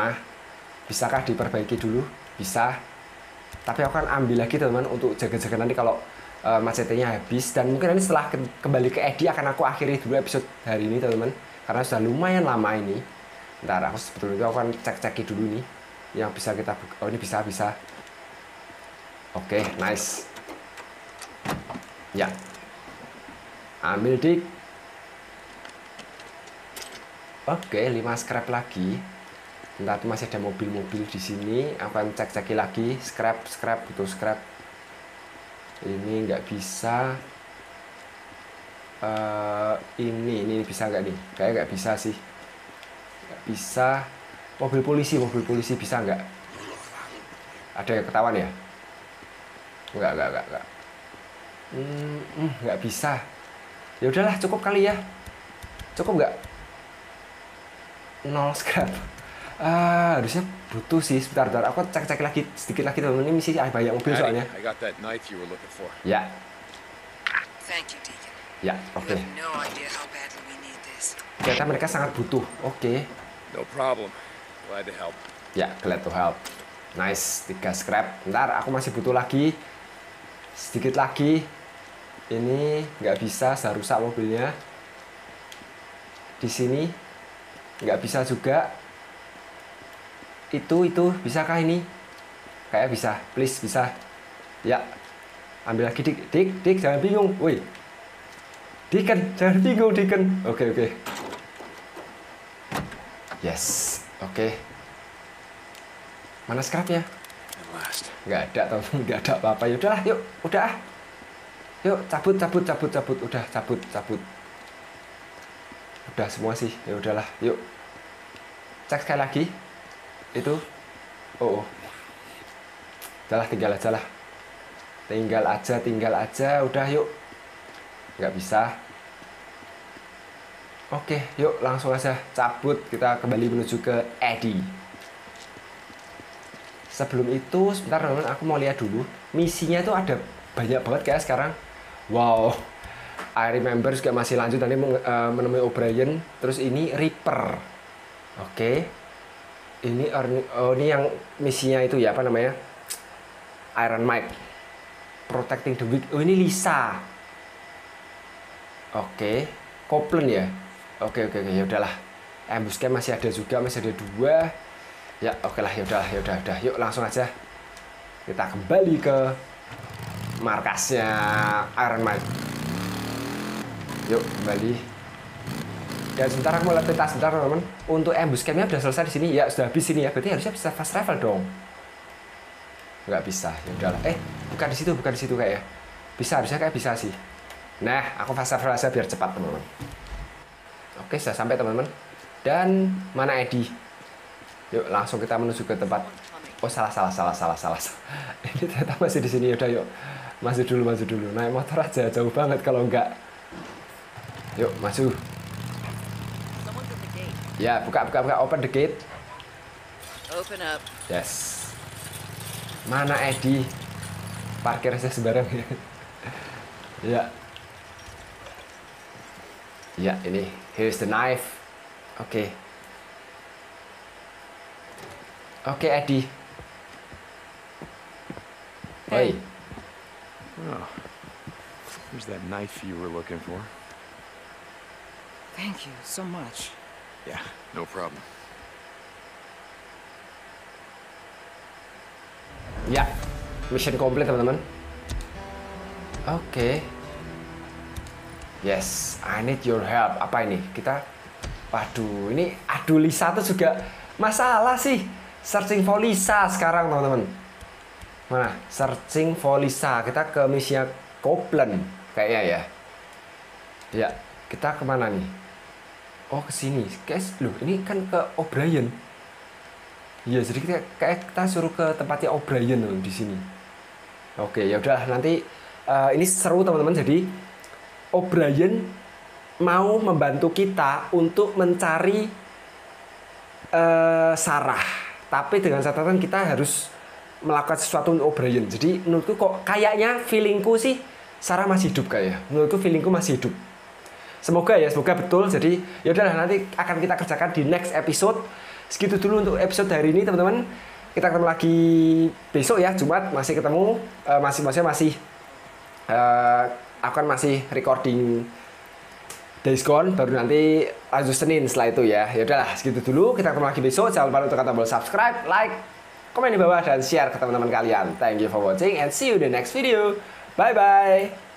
Bisakah diperbaiki dulu? Bisa. Tapi aku akan ambil lagi teman-teman untuk jaga-jaga nanti kalau macetnya habis. Dan mungkin nanti setelah kembali ke Addie akan aku akhiri dulu episode hari ini teman-teman. Karena sudah lumayan lama ini. Ntar aku sebetulnya aku akan cek-ceki dulu nih yang bisa kita buka. Oh ini bisa. Oke, nice. Ya, ambil dik. Oke, 5 scrap lagi. Bentar, masih ada mobil-mobil di sini. Akan cek-ceki lagi. Scrap, butuh scrap. Ini nggak bisa. Ini bisa nggak nih? Kayaknya nggak bisa sih. Nggak bisa. Mobil polisi bisa nggak? Ada yang ketahuan ya? Nggak. Nggak bisa. Ya udahlah, cukup kali ya. Cukup nggak? 0 scrap. Harusnya butuh sih. Sebentar. Aku cek lagi sedikit lagi teman-teman. Ini masih banyak mobil soalnya. Ya. Ya, oke. Ternyata mereka sangat butuh. Oke. No problem. Glad to help. Ya, glad to help. Nice, 3 scrap. Bentar, aku masih butuh lagi. Sedikit lagi. Ini nggak bisa, sudah rusak mobilnya. Di sini nggak bisa juga. Itu bisakah ini? Kayak bisa. Please, bisa. Ya. Ambil lagi dik, jangan bingung. Woi. Deacon, jangan bingung, Deacon. Oke. Yes, oke. Mana scrapnya? last. Nggak ada telepon, nggak ada apa-apa. Yaudahlah, yuk, udah. Yuk, cabut. Udah, cabut. Udah semua sih, ya udahlah, yuk. Cek sekali lagi. Itu. Oh. Udahlah, tinggal aja lah. Tinggal aja. Udah, yuk. Nggak bisa. Oke, yuk langsung aja cabut. Kita kembali menuju ke Addie. Sebelum itu, sebentar teman-teman, aku mau lihat dulu. Misinya tuh ada banyak banget kayak sekarang. Wow, I remember juga masih lanjut tadi menemui O'Brien. Terus ini Reaper. Oke. Ini yang misinya itu ya, apa namanya? Iron Mike. Protecting the weak. Oh, ini Lisa. Oke. Copeland ya. Oke, ya udahlah. Ambushnya masih ada juga, masih ada dua. Ya, okelah, ya udah. Yuk langsung aja. Kita kembali ke markasnya Iron Mike. Yuk, kembali. Dan sebentar aku mau lihat peta sebentar, teman-teman. Untuk ambush campnya sudah selesai di sini. Ya, sudah habis sini ya. Berarti harusnya bisa fast travel dong. Nggak bisa. Ya udahlah. Bukan di situ kayak ya. Bisa, harusnya kayak bisa sih. Nah, aku fast travel aja biar cepat, teman-teman. Oke, sudah sampai, teman-teman. Dan mana Addie? Yuk, langsung kita menuju ke tempat. Oh, salah. Ini ternyata masih di sini. Yaudah, yuk. Masuk dulu. Naik motor aja, jauh banget kalau enggak. Yuk, maju. Ya, buka. Open the gate. Open up. Yes. Mana Addie? Parkir aja sembarang. Ya. Ya, ini. Here's the knife. Oke, Addie. Hey. Oh. Here's that knife you were looking for. Thank you so much. Yeah, no problem. Ya, mission complete, teman-teman. Oke. Yes, I need your help. Apa ini? Kita, waduh, ini aduh Lisa tuh juga masalah sih. Searching for Lisa sekarang, teman-teman. Mana? Searching for Lisa. Kita ke misinya Copeland kayaknya ya. Ya. Kita kemana nih? Oh, ke sini. Guys, loh, ini kan ke O'Brien. Iya, jadi kita suruh ke tempatnya O'Brien loh di sini. Oke, ya udah nanti ini seru teman-teman. Jadi O'Brien mau membantu kita untuk mencari Sarah. Tapi dengan catatan kita harus melakukan sesuatu untuk O'Brien. Jadi menurutku kok kayaknya feelingku sih Sarah masih hidup kayaknya. Menurutku feelingku masih hidup. Semoga ya, semoga betul. Jadi yaudahlah nanti akan kita kerjakan di next episode. Segitu dulu untuk episode hari ini, teman-teman. Kita ketemu lagi besok ya, Jumat masih ketemu. Aku kan masih recording Days Gone. Baru nanti lanjut Senin setelah itu ya. Yaudahlah segitu dulu. Kita ketemu lagi besok. Jangan lupa untuk tombol subscribe, like, komen di bawah, dan share ke teman-teman kalian. Thank you for watching and see you in the next video. Bye-bye.